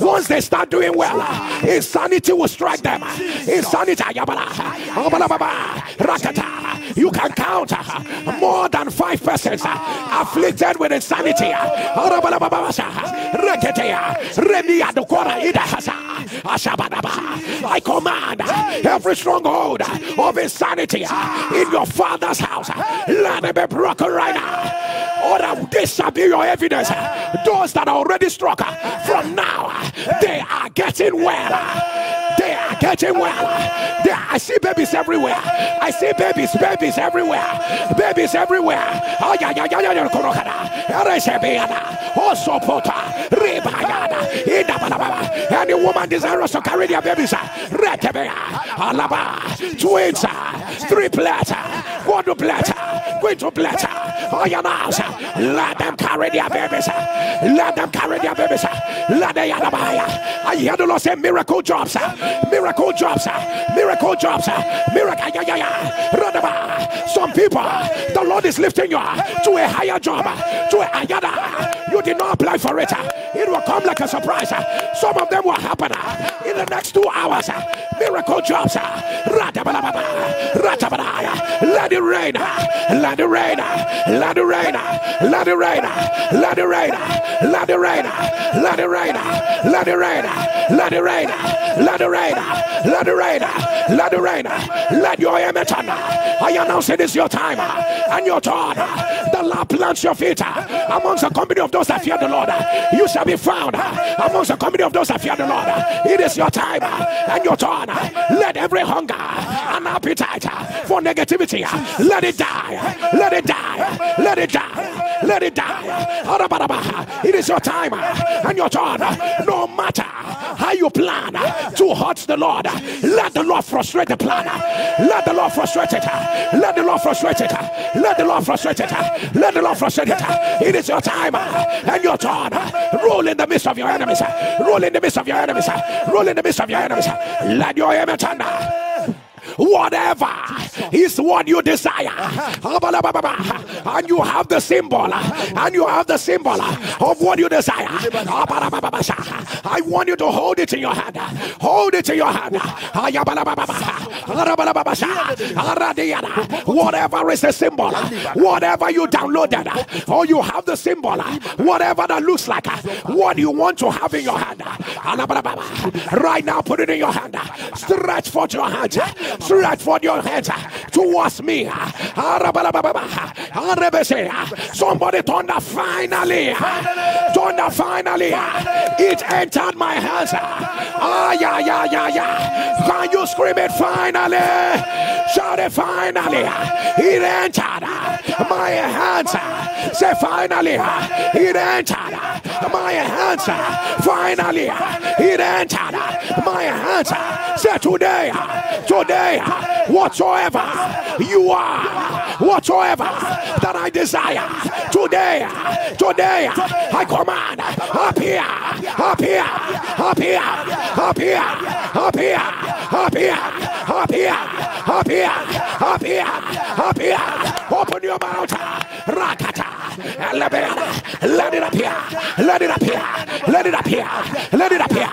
Once they start doing well, insanity will strike them. Insanity. You can count more than five persons afflicted with insanity. I command every stronghold of insanity in your father's house, let it be broken right now. Or this shall be your evidence. Those that are already struck, from now they are getting well. They are getting well. They are, I see babies everywhere. I see babies, babies everywhere. Babies everywhere. Oh yeah, yeah, yeah, yeah, yeah. Any woman desirous to carry their babies, twins, triplets, quadruplets, quintuplets. Oh yeah, let them carry their babies. Let them carry their babies. Let them. I hear the Lord say, miracle jobs. Miracle jobs, miracle jobs, miracle. Yeah, yeah, yeah. Some people, the Lord is lifting you to a higher job, to a higher. You did not apply for it. It will come like a surprise. Some of them will happen in the next two hours. Miracle jobs. Let it rain. Let it rain. Let it rain. Let it rain. Let it rain. Let it rain. Let it rain. Let it rain. Let it rain. Let it rain. Let it rain. Let it rain. Let your amen thunder. I announce it is your time and your turn. The Lord plants your feet amongst the company of those that fear the Lord. You shall be found amongst the company of those that fear the Lord. It is your time and your turn. Let every hunger and appetite for negativity, let it die. Let it die. Let it die. Let it die. It is your time and your turn. No matter how you plan to hurt the Lord, let the Lord frustrate the plan. Let the Lord frustrate it. Let the Lord frustrate it. Let the Lord frustrate it. Let the Lord frustrate it. It is your time and your turn. Rule in the midst of your enemies. Rule in the midst of your enemies. Rule in the midst of your enemies. Let your amen thunder. Whatever is what you desire. And you have the symbol. And you have the symbol of what you desire. I want you to hold it in your hand. Hold it in your hand. Whatever is the symbol, whatever you downloaded, or you have the symbol, whatever that looks like, what you want to have in your hand. Right now, put it in your hand. Stretch forth your hand. Stretch forth your hand towards me. Somebody thunder finally. Thunder finally. It entered my hands. Ah, yeah, yeah, yeah, yeah. Can you scream it finally? Shout it finally. It entered my hands. Say finally. It entered my hands. Finally. It entered my hands. Say today. Today. Whatsoever you are. Whatsoever that I desire. Today. Today. I command. Up here. Up here. Up here. Up here. Up here. Up here. Up here. Up here. Up here. Up here. Open your mouth. Rakata. Let it appear. Let it appear. Let it appear. Let it appear.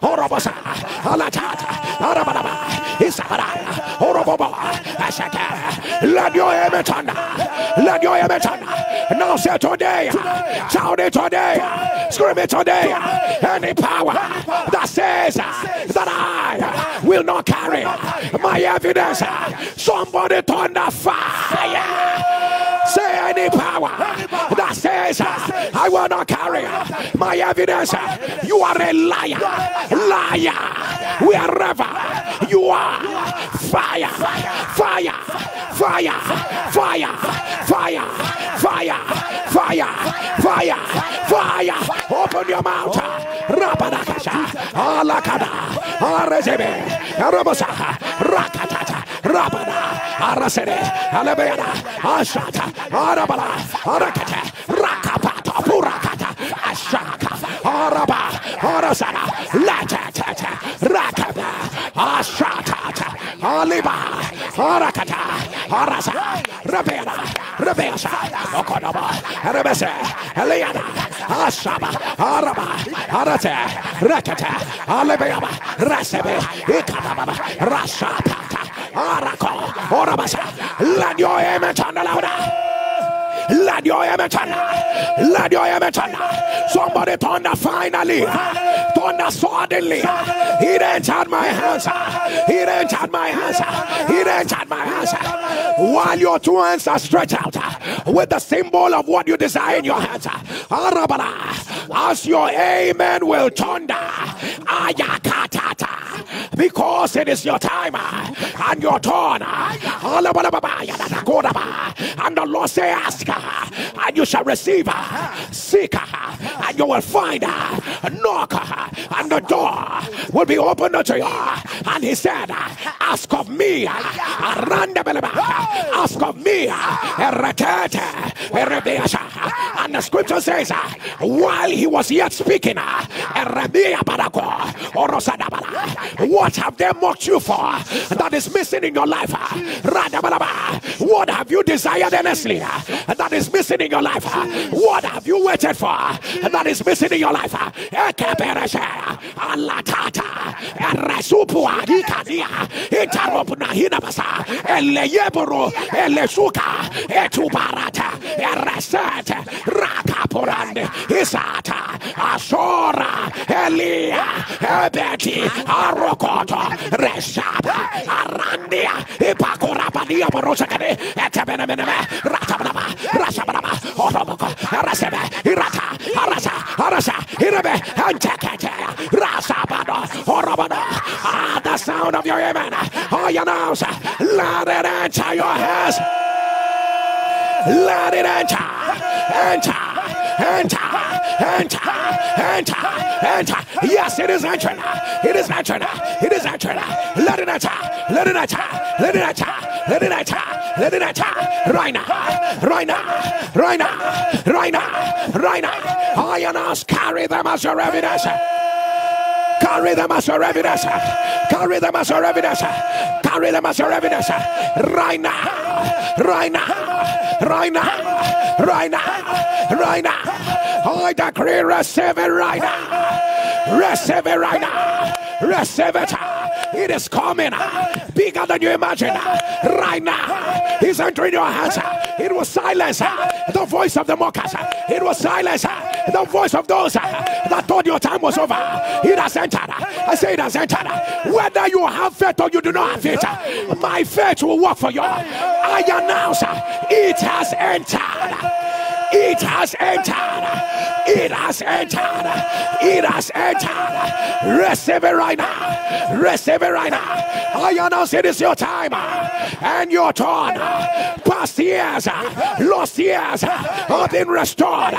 Orobosa, Alachata, Arababa, Isabara, Oroboba, Ashaka. Let your image thunder. Let your image thunder. Now say today. Shout it today. Scream it today. Any power that says that I will not carry my evidence. Somebody thunder fire. Say any power that says I will not carry my evidence. You are a liar. Liar. Wherever you are. Fire. Fire. Fire. Fire. Fire. Fire. Fire. Fire. Fire. Open your mouth. Rapadakasha. Alakada. Arezebe. Arabosa. Rakatata. Rabada. Arasede. Alabeda. Ashata. Arabala, Arakata, Rakapata, Purakata, Ashaka, Araba, Arasana, Latata, Rakata, Ashata, Aliba, Arakata, Arasa, Rabena, Rebesa, Okonoma, Rebesa, Eliana, Ashaba, Araba, Arate, Rakata, Alibeama, Rasebe, Ikanama, Rasapata, Arako, Orabasa, let your image thunder louder. Let your image thunder. Let your image thunder. Somebody thunder finally. Thunder suddenly. He entered my hands. He entered my hands. He entered my hands. While your two hands are stretched out with the symbol of what you desire in your hands, as your amen will thunder. Because it is your time and your turn. And the Lord say, ask and you shall receive. Seek and you will find. Knock and the door will be opened unto you. And he said, ask of me. Ask of me. And the scripture says, while he was yet speaking, what have they mocked you for that is missing in your life? What have you desired earnestly that is missing in your life? What have you waited for that is missing in your life? Rokoto, Reshaba, Arandia, Ipakorabadia, Borosakade, Etabenabene, Ratabana, Rasabana, Oroboko, Arasebe, Irata, Arasa, Arasa, Irebe, and Takata, Rasabana, Orobana. Ah, the sound of your amen. Oh, you know, let it enter your hands. Let it enter, enter, enter, enter, enter, enter. Yes, it is entering. It is entering. It is entering. Let it enter. Let it enter. Let it enter. Let it enter. Let it enter. Right now. Right now. Right now. Right now. Right now. I announce, carry them as your evidence. Carry them as your evidence. Carry them as your evidence. Carry them as your evidence. Right now. Right now. Right now. Right now. Right now. I decree, receive it right now. Receive it right now. Receive it. It is coming bigger than you imagine. Right now, he's entering your hands. It will silence the voice of the mockers. It will silence the voice of those that thought your time was over. It has entered. I say it has entered. Whether you have faith or you do not have faith, my faith will work for you. I announce, it has entered. It has entered. It has entered. It has entered. Receive it right now. Receive it right now. I announce, it is your time and your turn. Past years, lost years have been restored.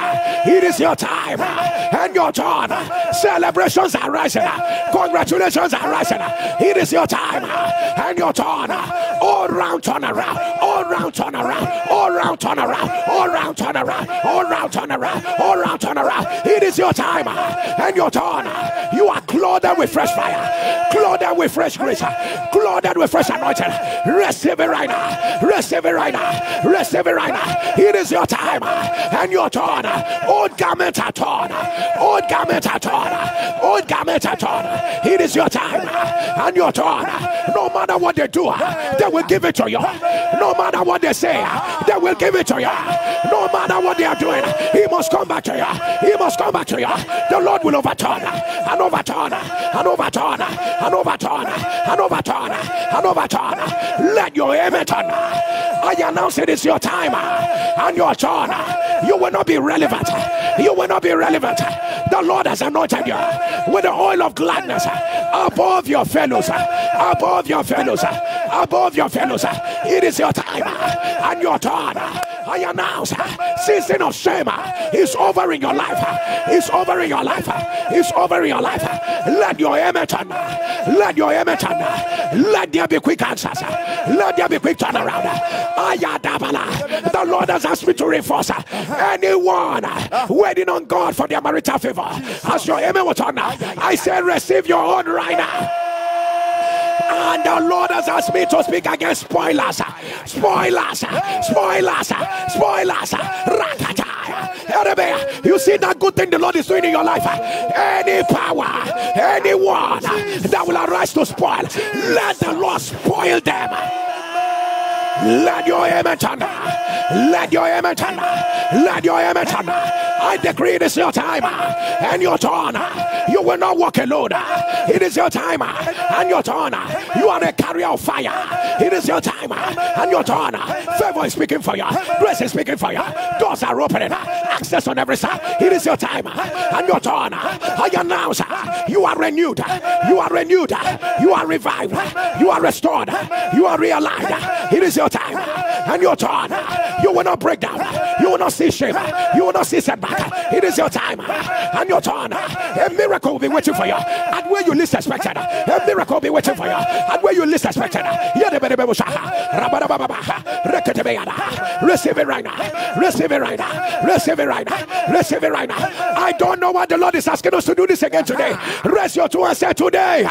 It is your time and your turn. Celebrations are rising. Congratulations are rising. It is your time and your turn. All round turn around. All round turn around. All round turn around. All round turn around. All round turn around, all round turn around. It is your time and your turn. You are clothed with fresh fire, clothed with fresh grace, clothed with fresh anointing. Receive it right now, receive it right now, receive it right now. It is your time and your turn. Old garments are torn, old garments are torn, old garments are torn. It is your time and your turn. No matter what they do, they will give it to you. No matter what they say, they will give it to you. No matter what they are doing, he must come back to you. He must come back to you. The Lord will overturn and overturn and overturn and overturn and overturn and overturn. Let your heaven turn. I announce, it is your time and your turn. You will not be relevant. You will not be relevant. The Lord has anointed you with the oil of gladness above your fellows, above your fellows, above your fellows. It is your time and your turn. I announce, season of shame is over in your life. It's over in your life. It's over in your life. Let your amen turn. Let your amen turn. Let there be quick answers. Let there be quick turnaround. Ayadabala. The Lord has asked me to reinforce anyone waiting on God for their marital favor. As your amen will turn, I say, receive your own right now. And the Lord has asked me to speak against spoilers, spoilers, spoilers, spoilers. Rakata. You see that good thing the Lord is doing in your life. Any power, anyone that will arise to spoil, let the Lord spoil them. Let your amen turn. Let your amen turn. Let your amen turn. I decree, it is your time and your turn. You will not walk alone. It is your time and your turn. You are a carrier of fire. It is your time and your turn. Favor is speaking for you. Grace is speaking for you. Doors are opening. Access on every side. It is your time and your turn. I announce, you are renewed. You are renewed. You are revived. You are restored. You are realigned. It is your time and your turn. You will not break down. You will not see shame. You will not see setback. It is your time and your turn. A miracle will be waiting for you at where you least expected. A miracle will be waiting for you at where you least expected. Receive it right now. Receive it right now. Receive it right now. Receive it right now. I don't know what the Lord is asking us to do this again today. Raise your two and say, today.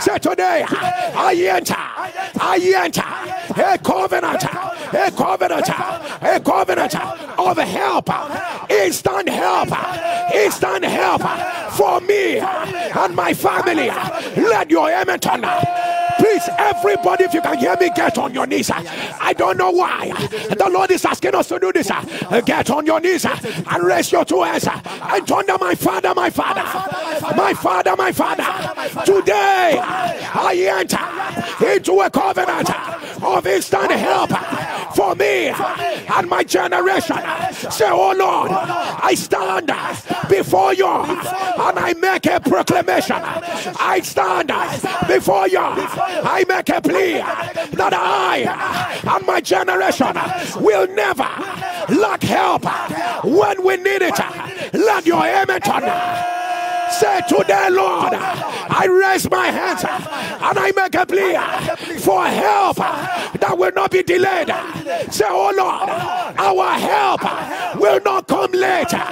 Say today. I enter. I enter. A covenant. A covenant. A covenant of help. Instant help. Instant help for me and my family. Let your amen turn. Please, everybody, if you can hear me, get on your knees. I don't know why the Lord is asking us to do this. Get on your knees and raise your two hands and thunder, my Father, my Father, my Father, my Father. Today, I enter into a covenant of instant help for me and my generation. Say, oh Lord, I stand before you and I make a proclamation. I stand before you. I make a plea that I and my generation will never lack help when we need it. Let your amen turn. Say, today, Lord, I raise my hands and I make a plea for help that will not be delayed. Say, oh Lord, our help will not come later.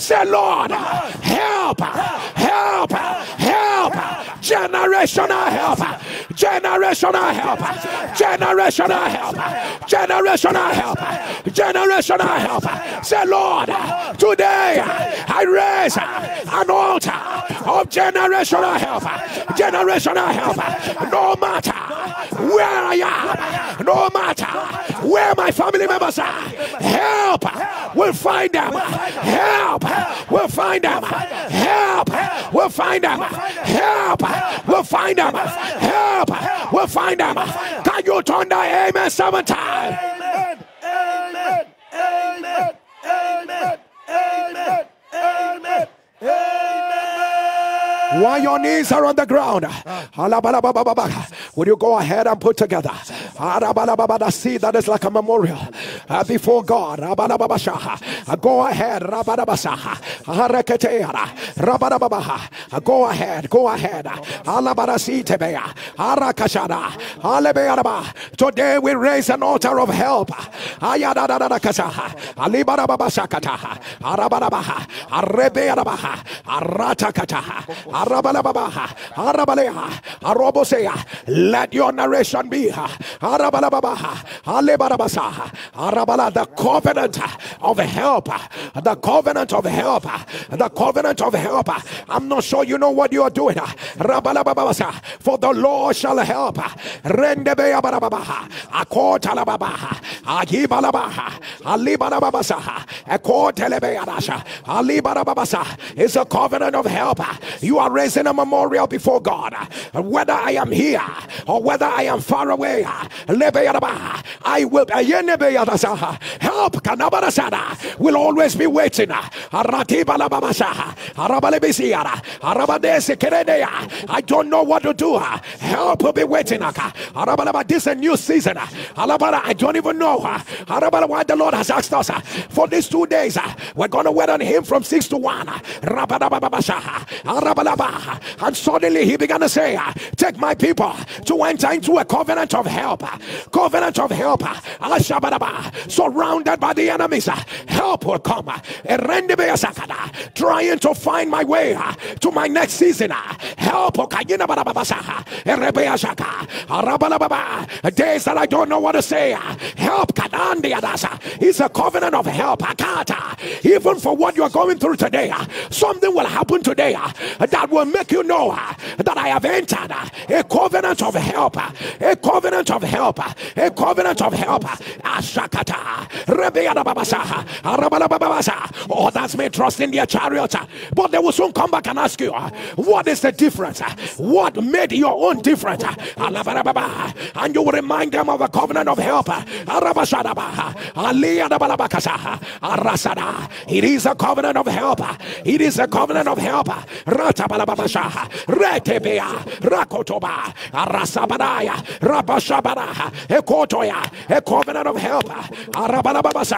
Say, Lord, help, help, help, generational help, generational help, generational help, generational help, generational help. Say, Lord, today I raise an altar of generational help, generational help. No matter where I am, no matter where my family members are, help will find them, help will find them, help will find them, help will find them, help will find them. Can you turn that amen seven times? Amen, amen, amen, amen, amen, amen, amen. While your knees are on the ground, would you go ahead and put together the seed that is like a memorial before God? Go ahead, go ahead, go ahead. Today we raise an altar of help. Let your narration be the covenant of help, the covenant of help, the covenant of help. I'm not sure you know what you are doing. For the Lord shall help. It's a covenant of help. You are raising a memorial before God. Whether I am here or whether I am far away, I will help will always be waiting. I don't know what to do. Help will be waiting. This is a new season. I don't even know why the Lord has asked us for these two days. We're going to wait on him from six to one. And suddenly he began to say, take my people to enter into a covenant of help. Covenant of help. Surrounded by the enemies, help will come. Trying to find my way to my next season. Help. Days that I don't know what to say. Help. It's a covenant of help. Even for what you are going through today, something will happen today that will make you know that I have entered a covenant of help, a covenant of help, a covenant of help. Others may trust in their chariot, but they will soon come back and ask you, what is the difference? What made your own difference? And you will remind them of a covenant of help. It is a covenant of help. It is a covenant of help. Retebea, Rakotoba, Arasabadaya, Rabashabara, Ekotoya, a covenant of helper, Arabalabasa,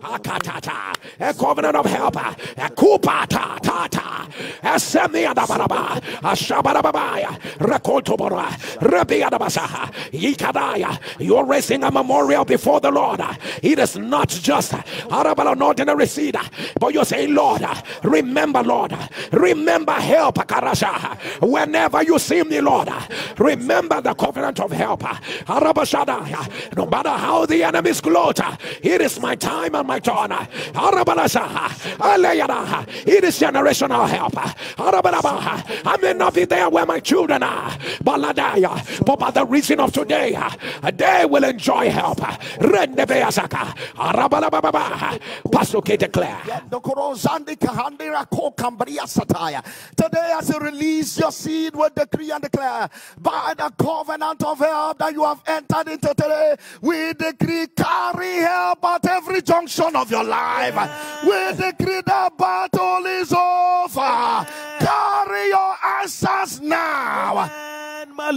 Akatata, a covenant of helper, a Kupata, Tata, a Semiadabaraba, a Shabarababaya, Rakotobora, Rabiadabasaha, Yikadaya. You're raising a memorial before the Lord. It is not just Arabala, not in a receiver, but you're saying, Lord, remember, Lord, remember help, Karasha. Whenever you see me, Lord, remember the covenant of help. No matter how the enemies gloat, it is my time and my turn. It is generational help. I may not be there where my children are, but by the reason of today, they will enjoy help. Pastor K declare. today as you release your seed, we decree and declare by the covenant of help that you have entered into today, we decree carry help at every junction of your life. We decree the battle is over. Carry your answers now. By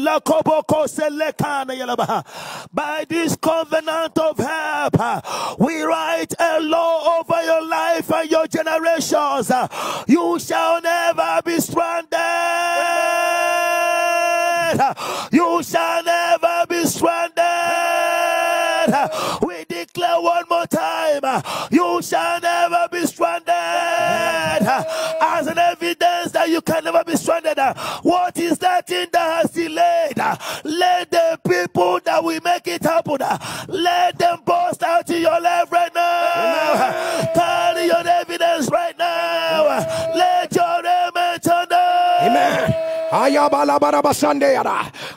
this covenant of help, we write a law over your life and your generations. You shall never be stranded. You shall never be stranded. We declare one more time, you shall never be stranded. As an evidence that you can never be stranded, what is that thing that has delayed? Let the people that will make it happen, let them burst out in your life right now. Carry your evidence right now. Let your name turn down. Amen.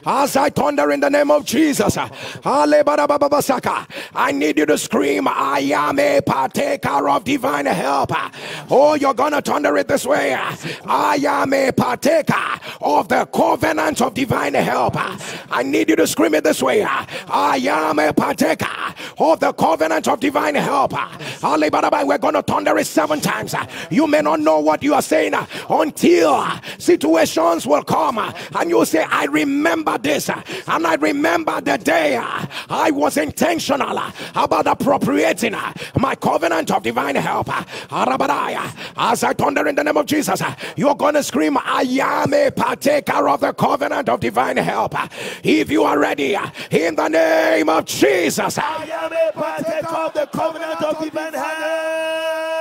As I thunder in the name of Jesus, I need you to scream, I am a partaker of divine help. Oh, you're gonna thunder it this way. I am a partaker of the covenant of divine help. I need you to scream it this way. I am a partaker of the covenant of divine help. We're gonna thunder it seven times. You may not know what you are saying until situations will come and you say, I remember this, and I remember the day I was intentional about appropriating my covenant of divine help. As I thunder in the name of Jesus, you're gonna scream, I am a partaker of the covenant of divine help. If you are ready, in the name of Jesus, I am a partaker of the covenant of divine help.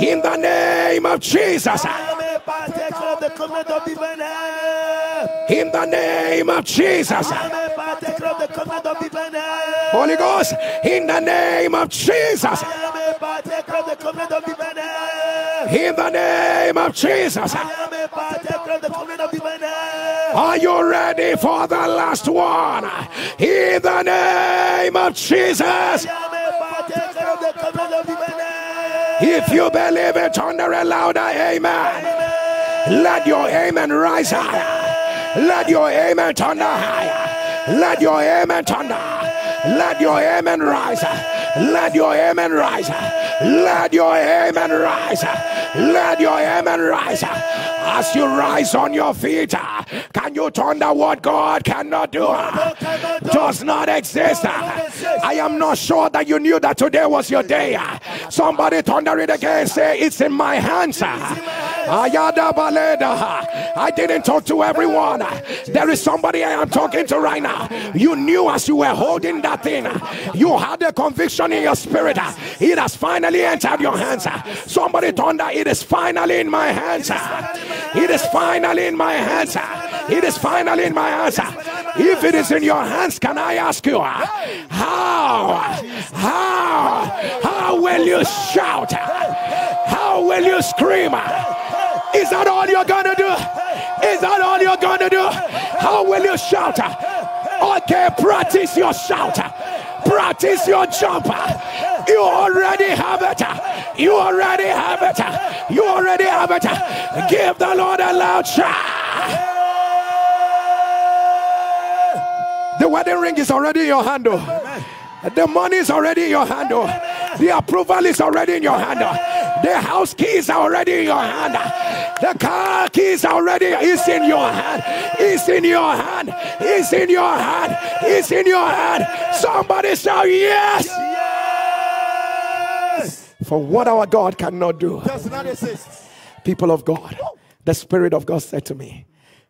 In the name of Jesus, I am a partaker of the covenant of divine help. In the name of Jesus, I am a partaker of the covenant of divine help. Holy Ghost, in the name of Jesus, I am a partaker of the covenant of divine help. In the name of Jesus, I am a partaker of the covenant of divine help. Are you ready for the last one? In the name of Jesus, I am a partaker of the covenant of divine help. If you believe it, thunder a louder amen. Amen. Let your amen rise higher. Let your amen thunder higher. Let your amen thunder. Let your amen rise. Let your amen rise. Let your amen rise. Let your amen rise. As you rise on your feet, can you thunder what God cannot do? Does not exist. I am not sure that you knew that today was your day. Somebody thunder it again. Say, it's in my hands. I didn't talk to everyone. There is somebody I am talking to right now. You knew as you were holding that thing, you had a conviction in your spirit. It has finally entered your hands. Somebody thunder, it is finally in my hands. It is finally in my hands. It is finally in my hands. If it is in your hands, can I ask you, how? How? How will you shout? How will you scream? Is that all you're gonna do? Is that all you're gonna do? How will you shout? Okay, practice your shout. Practice your jumper. You already have it. You already have it. You already have it. Give the Lord a loud shout. The wedding ring is already in your hand. The money is already in your hand. The approval is already in your hand. The house keys are already in your hand. The car keys already is in your hand. It's in your hand. It's in your hand. It's in your hand. Somebody shout yes. Yes. For what our God cannot do does not exist. People of God, the Spirit of God said to me,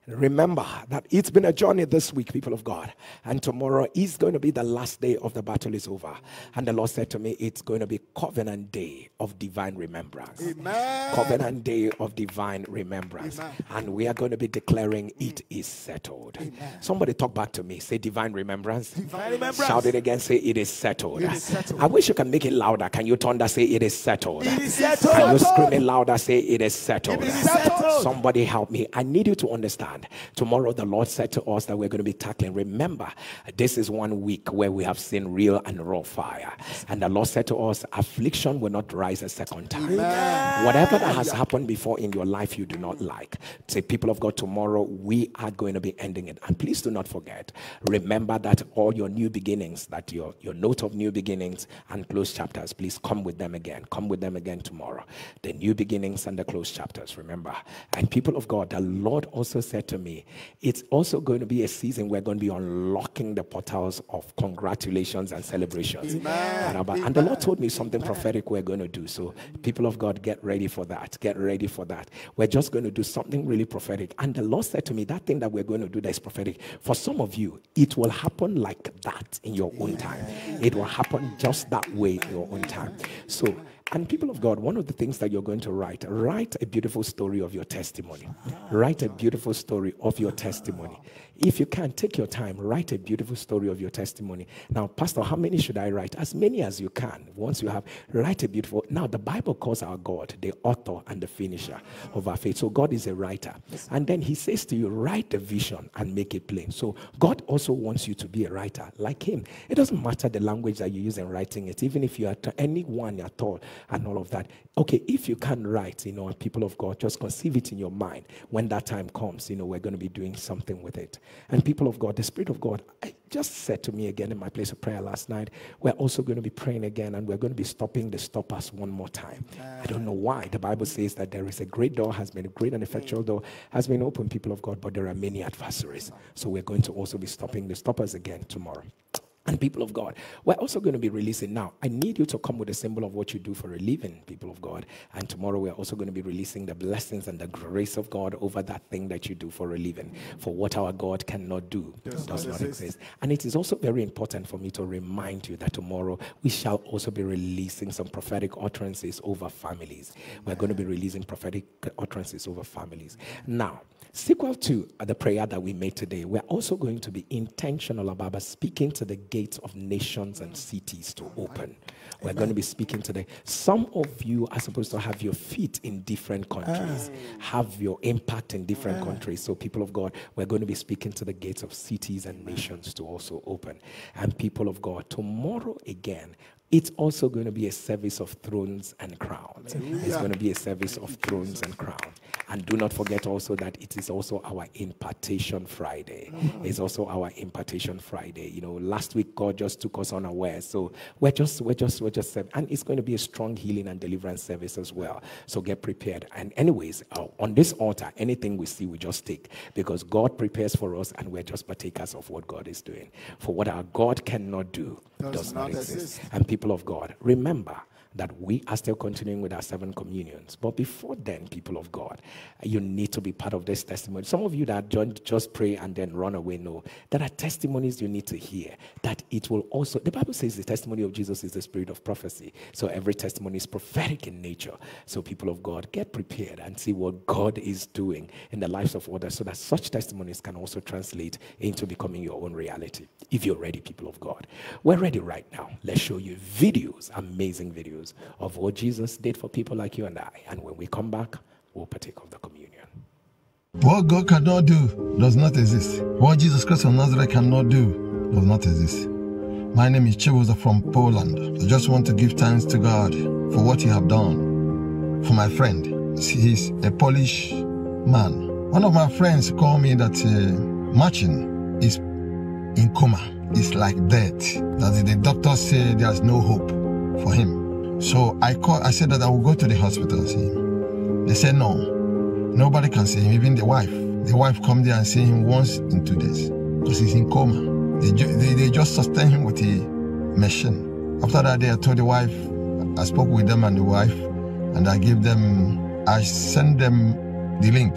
remember that it's been a journey this week, people of God, and tomorrow is going to be the last day of the battle is over. And the Lord said to me, it's going to be covenant day of divine remembrance. Amen. Covenant day of divine remembrance. Amen. And we are going to be declaring it is settled. Amen. Somebody talk back to me. Say divine remembrance. Divine remembrance. Shout it again. Say it is settled. It is settled. I wish you can make it louder. Can you thunder? Say it is settled. It is settled. Can you scream it louder? Say it is settled. It is settled. Somebody help me. I need you to understand land. Tomorrow the Lord said to us that we're going to be tackling. Remember, this is one week where we have seen real and raw fire. And the Lord said to us, affliction will not rise a second time. Amen. Whatever that has happened before in your life you do not like. Say, people of God, tomorrow we are going to be ending it. And please do not forget, remember that all your new beginnings, that your, your note of new beginnings and closed chapters, please come with them again. Come with them again tomorrow. The new beginnings and the closed chapters, remember. And people of God, the Lord also said to me, it's also going to be a season we're going to be unlocking the portals of congratulations and celebrations. Amen. And, and the Lord told me something Amen. prophetic we're going to do. So people of God, get ready for that. Get ready for that. We're just going to do something really prophetic. And the Lord said to me, that thing that we're going to do that is prophetic, for some of you, it will happen like that in your own time. It will happen just that way in your own time. So, and people of God, one of the things that you're going to write, write a beautiful story of your testimony. Write a beautiful story of your testimony. If you can, take your time, write a beautiful story of your testimony. Now, Pastor, how many should I write? As many as you can. Once you have, write a beautiful. Now, the Bible calls our God the author and the finisher of our faith. So God is a writer. And then he says to you, write the vision and make it plain. So God also wants you to be a writer like him. It doesn't matter the language that you use in writing it, even if you are anyone at all and all of that. Okay, if you can write, you know, people of God, just conceive it in your mind. When that time comes, you know, we're going to be doing something with it. And people of God, the Spirit of God just said to me again in my place of prayer last night, we're also going to be praying again, and we're going to be stopping the stoppers one more time. Amen. I don't know why. The Bible says that there is a great door, has been a great and effectual door, has been open, people of God, but there are many adversaries. So we're going to also be stopping the stoppers again tomorrow. And people of God, we're also going to be releasing now. I need you to come with a symbol of what you do for a living, people of God. And tomorrow we're also going to be releasing the blessings and the grace of God over that thing that you do for a living. For what our God cannot do does, does not exist. exist. And it is also very important for me to remind you that tomorrow we shall also be releasing some prophetic utterances over families. We're going to be releasing prophetic utterances over families. Now, sequel to the prayer that we made today, we're also going to be intentional about speaking to the gates of nations and cities to open. We're Amen. going to be speaking today. Some of you are supposed to have your feet in different countries, ah. have your impact in different ah. countries. So people of God, we're going to be speaking to the gates of cities and Amen. nations to also open. And people of God, tomorrow again, it's also going to be a service of thrones and crowns. It's going to be a service of thrones and crowns. And do not forget also that it is also our Impartation Friday. It's also our Impartation Friday. You know, last week God just took us unaware. So we're just, we're just, we're just, and it's going to be a strong healing and deliverance service as well. So get prepared. And anyways, uh, on this altar, anything we see, we just take, because God prepares for us, and we're just partakers of what God is doing. For what our God cannot do does, does not, not exist. exist. And people of God, remember that we are still continuing with our seven communions. But before then, people of God, you need to be part of this testimony. Some of you that don't just pray and then run away, no. There are testimonies you need to hear, that it will also, the Bible says the testimony of Jesus is the spirit of prophecy. So every testimony is prophetic in nature. So people of God, get prepared and see what God is doing in the lives of others, so that such testimonies can also translate into becoming your own reality. If you're ready, people of God. We're ready right now. Let's show you videos, amazing videos, of what Jesus did for people like you and I. And when we come back, we'll partake of the communion. What God cannot do does not exist. What Jesus Christ of Nazareth cannot do does not exist. My name is Chibuza from Poland. I just want to give thanks to God for what he have done for my friend. He's a Polish man. One of my friends called me that uh, Marcin is in coma. It's like death. That the doctors say there's no hope for him. So I called, I said that I will go to the hospital and see him. They said no, nobody can see him, even the wife. The wife come there and see him once in two days because he's in coma. They, they, they just sustain him with a machine. After that day I told the wife, I spoke with them and the wife, and I gave them, I sent them the link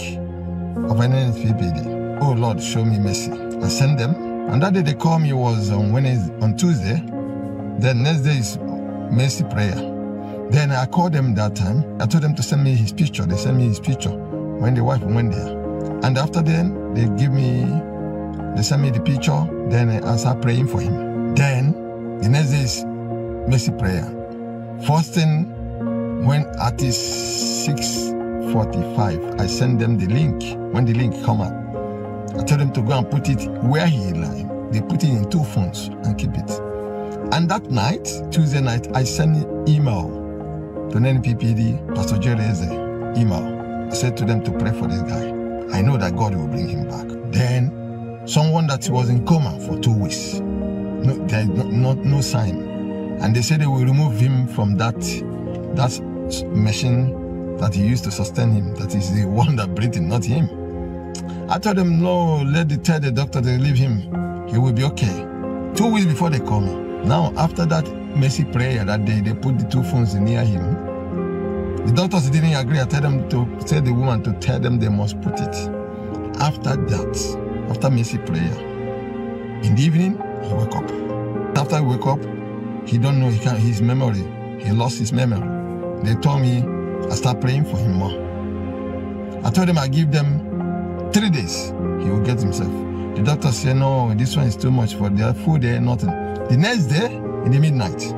of an N S P P D. Oh Lord, show me mercy. I sent them, and that day they called me was on Wednesday, on Tuesday. Then next day is mercy prayer. Then I called them that time. I told them to send me his picture. They sent me his picture when the wife went there. And after then, they give me, they sent me the picture. Then I start praying for him. Then the next day is mercy prayer. First thing, when at is six forty-five, I send them the link. When the link come up, I told them to go and put it where he lay. They put it in two phones and keep it. And that night, Tuesday night, I sent an email to N P P D, Pastor Jerry Eze, email. I said to them to pray for this guy. I know that God will bring him back. Then, someone that was in coma for two weeks, no, there is no, no, no sign. And they said they will remove him from that, that machine that he used to sustain him, that is the one that breathed him, not him. I told them, no, let the, tell the doctor to leave him. He will be okay. Two weeks before they call me. Now, after that mercy prayer that day, they put the two phones near him. The doctors didn't agree. I told them to tell the woman to tell them they must put it. After that, after mercy prayer, in the evening, he woke up. After he woke up, he don't know he can't, his memory. He lost his memory. They told me, I start praying for him more. I told them I give them three days, he will get himself. The doctor said, no, this one is too much for the full day, nothing. The next day, in the midnight,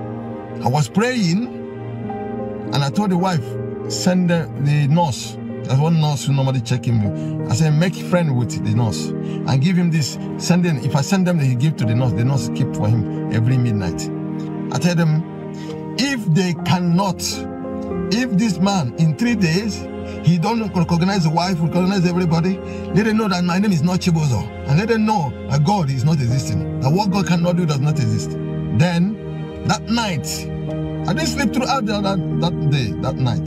I was praying, and I told the wife, send the, the nurse. There's one nurse who normally check him. I said, make friend with the nurse and give him this. Send them. If I send them, he give to the nurse. The nurse keep for him every midnight. I tell them, if they cannot, if this man in three days he don't recognize the wife, recognize everybody, let them know that my name is not Chibozo. And let them know that God is not existing. That what God cannot do does not exist. Then, that night, I didn't sleep throughout that, that day, that night.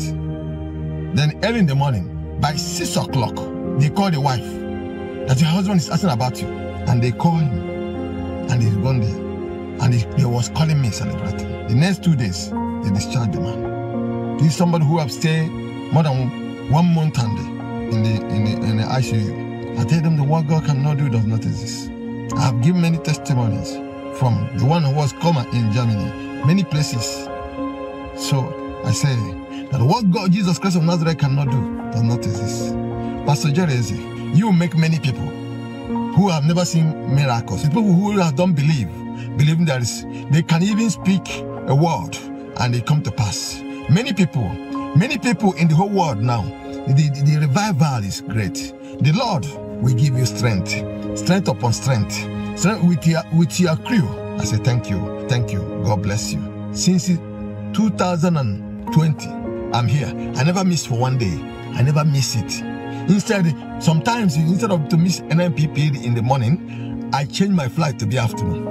Then early in the morning, by six o'clock, they call the wife that your husband is asking about you. And they call him. And he's gone there. And he, he was calling me, celebrating. The next two days, they discharged the man. This is somebody who have stayed more than one month and in the, in the, in the I C U. I tell them the what God cannot do does not exist. I have given many testimonies from the one who was coma in Germany, many places. So I say that what God, Jesus Christ of Nazareth, cannot do does not exist. Pastor Jerry Eze, you make many people who have never seen miracles, people who don't believe, believing there is, they can even speak a word and they come to pass. Many people Many people in the whole world now, the, the, the revival is great. The Lord will give you strength, strength upon strength, strength with your, with your crew. I say thank you, thank you, God bless you. Since two thousand twenty, I'm here. I never miss for one day. I never miss it. Instead, sometimes instead of to miss N M P P in the morning, I change my flight to the afternoon.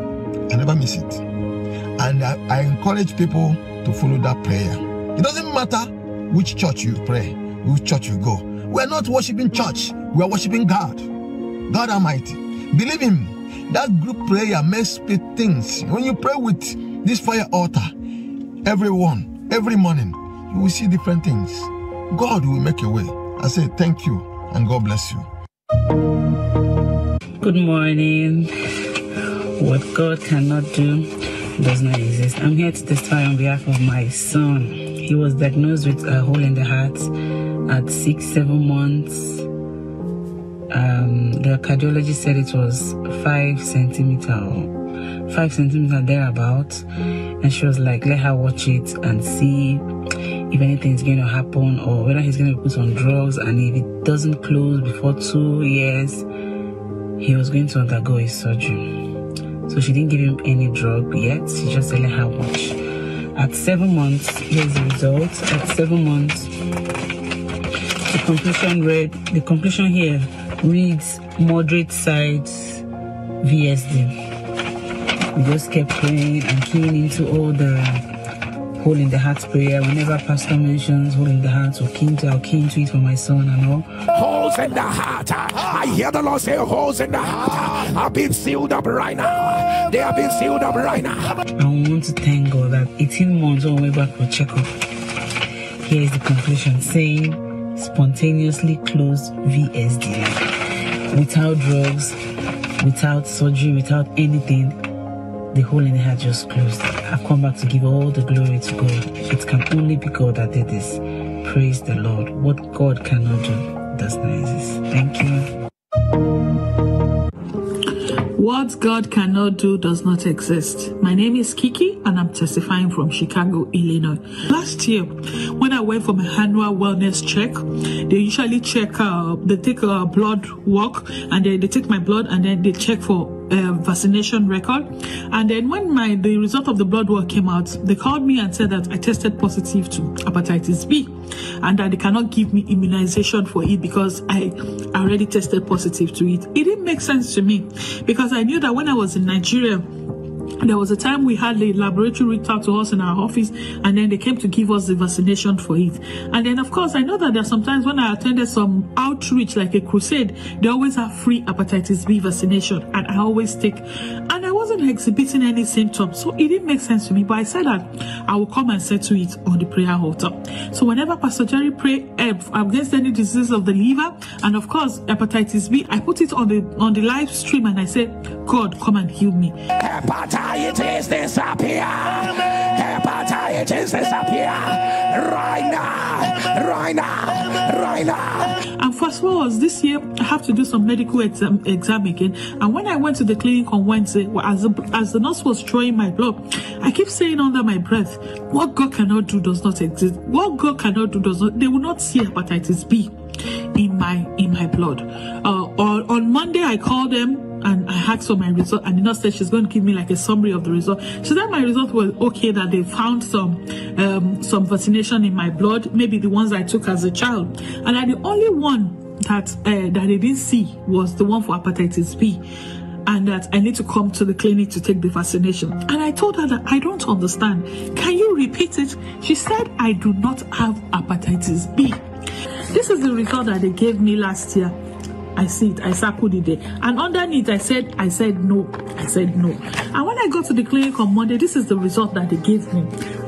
I never miss it. And I, I encourage people to follow that prayer. It doesn't matter which church you pray, which church you go. We are not worshiping church, we are worshiping God, God Almighty. Believe Him. That group prayer makes things. When you pray with this fire altar, everyone, every morning, you will see different things. God will make a way. I say thank you and God bless you. Good morning. What God cannot do does not exist. I'm here to testify on behalf of my son. He was diagnosed with a hole in the heart at six, seven months. Um, the cardiologist said it was five centimeter, five centimeter thereabout. And she was like, let her watch it and see if anything is going to happen or whether he's going to be put on drugs. And if it doesn't close before two years, he was going to undergo his surgery. So she didn't give him any drug yet. She just said, let her watch. At seven months, here's the result. At seven months, the completion read, the completion here reads moderate size V S D. We just kept praying and keying into all the hole in the heart prayer. Whenever Pastor mentions hole in the heart, or key into, I'll key into it for my son and all. Holes in the heart. I hear the Lord say, holes in the heart are being sealed up right now. They are being sealed up right now. I want to thank God that eighteen months on the way back for checkup, here is the conclusion saying spontaneously closed V S D. Without drugs, without surgery, without anything, the hole in the heart just closed. I've come back to give all the glory to God. It can only be God that did this. Praise the Lord. What God cannot do does not exist. Thank you. What What God cannot do does not exist. My name is Kiki and I'm testifying from Chicago, Illinois. Last year, when I went for my annual wellness check, they usually check, uh, they take a blood work and they, they take my blood and then they check for Uh, vaccination record. And then when my the result of the blood work came out, they called me and said that I tested positive to hepatitis B and that they cannot give me immunization for it because I already tested positive to it. It didn't make sense to me because I knew that when I was in Nigeria, there was a time we had the laboratory reach out to us in our office and then they came to give us the vaccination for it. And then of course I know that there's sometimes when I attended some outreach like a crusade, they always have free hepatitis B vaccination and I always take, and I wasn't exhibiting any symptoms, so it didn't make sense to me. But I said that I will come and settle it on the prayer altar. So whenever Pastor Jerry pray against any disease of the liver and of course hepatitis B, I put it on the on the live stream and I said, God, come and heal me. Hepatitis disappear. Hepatitis disappear. Right now. Right now. Right now. And fast forward, this year I have to do some medical exam, exam again. And when I went to the clinic on Wednesday, as the, as the nurse was drawing my blood, I keep saying under my breath, what God cannot do does not exist. What God cannot do does not. They will not see hepatitis B in my in my blood. Uh, or on Monday I called them. And I asked for my result, and the nurse said she's going to give me like a summary of the result. She said my result was okay, that they found some um, some vaccination in my blood, maybe the ones I took as a child, and that the only one that uh, that they didn't see was the one for hepatitis B, and that I need to come to the clinic to take the vaccination. And I told her that I don't understand. Can you repeat it? She said I do not have hepatitis B. This is the result that they gave me last year. I see it, I circled it there. And underneath, I said, I said no, I said no. And when I got to the clinic on Monday, this is the result that they gave me.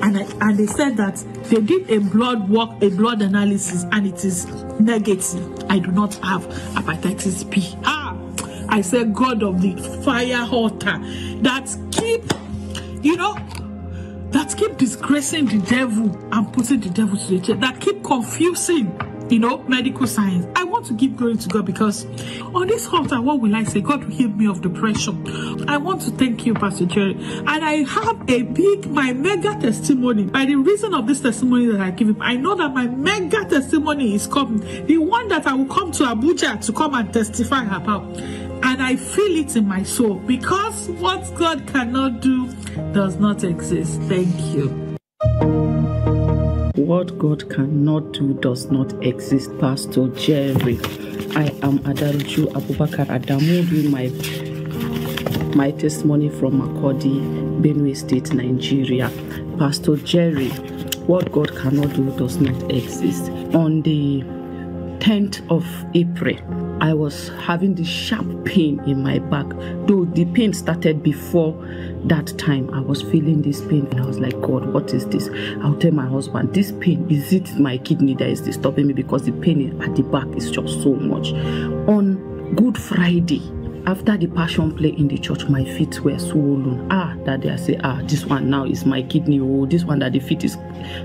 And, I, and they said that they did a blood work, a blood analysis, and it is negative. I do not have hepatitis B. Ah, I said, God of the fire altar, that keep, you know, that keep disgracing the devil and putting the devil to the chair, that keep confusing, you know, medical science. I want to keep going to God because on this altar, what will I say? God will heal me of depression. I want to thank you, Pastor Jerry. And I have a big, my mega testimony. By the reason of this testimony that I give him, I know that my mega testimony is coming. The one that I will come to Abuja to come and testify about. And I feel it in my soul because what God cannot do does not exist. Thank you. What God cannot do does not exist, Pastor Jerry. I am Adaruju Abubakar Adamu, doing my, my testimony from Makurdi, Benue State, Nigeria. Pastor Jerry, what God cannot do does not exist. On the tenth of April, I was having the sharp pain in my back, though the pain started before that time. I was feeling this pain and I was like, God, what is this? I'll tell my husband, this pain, is it my kidney that is disturbing me? Because the pain at the back is just so much. On Good Friday, after the passion play in the church, my feet were swollen. Ah, that day I say, ah, this one now is my kidney. Oh, this one that the feet is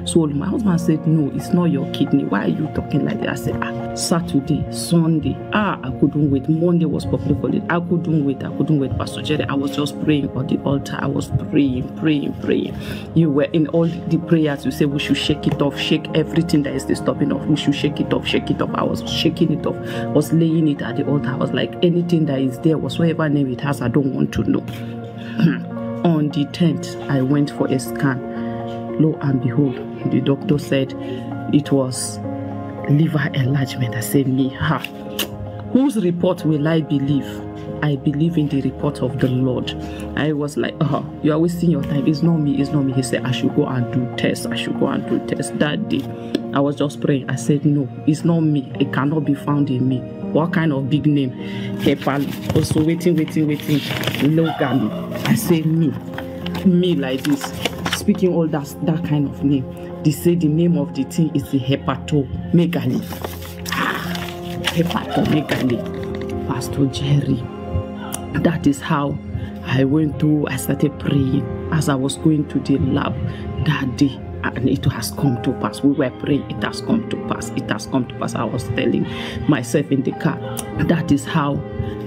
swollen. My husband said, no, it's not your kidney. Why are you talking like that? I said, ah, Saturday, Sunday. Ah, I couldn't wait. Monday was public holiday. I couldn't wait. I couldn't wait, Pastor Jerry. I was just praying on the altar. I was praying, praying, praying. You were in all the prayers. You say we should shake it off, shake everything that is disturbing off. We should shake it off, shake it off. I was shaking it off. I was laying it at the altar. I was like, anything that is there, whatsoever name it has, I don't want to know. On the tenth, I went for a scan. Lo and behold, the doctor said it was liver enlargement. I said, me, ha, whose report will I believe? I believe in the report of the Lord. I was like, oh, you are wasting your time. It's not me, it's not me. He said, I should go and do tests. I should go and do tests. That day, I was just praying. I said, no, it's not me. It cannot be found in me. What kind of big name? Hepal. Also waiting, waiting, waiting. Logan. I say me. Me like this. Speaking all that, that kind of name. They say the name of the thing is the hepatomegaly. Ah, hepatomegaly. Pastor Jerry. That is how I went through. I started praying as I was going to the lab that day. And it has come to pass. We were praying, it has come to pass, it has come to pass. I was telling myself in the car. That is how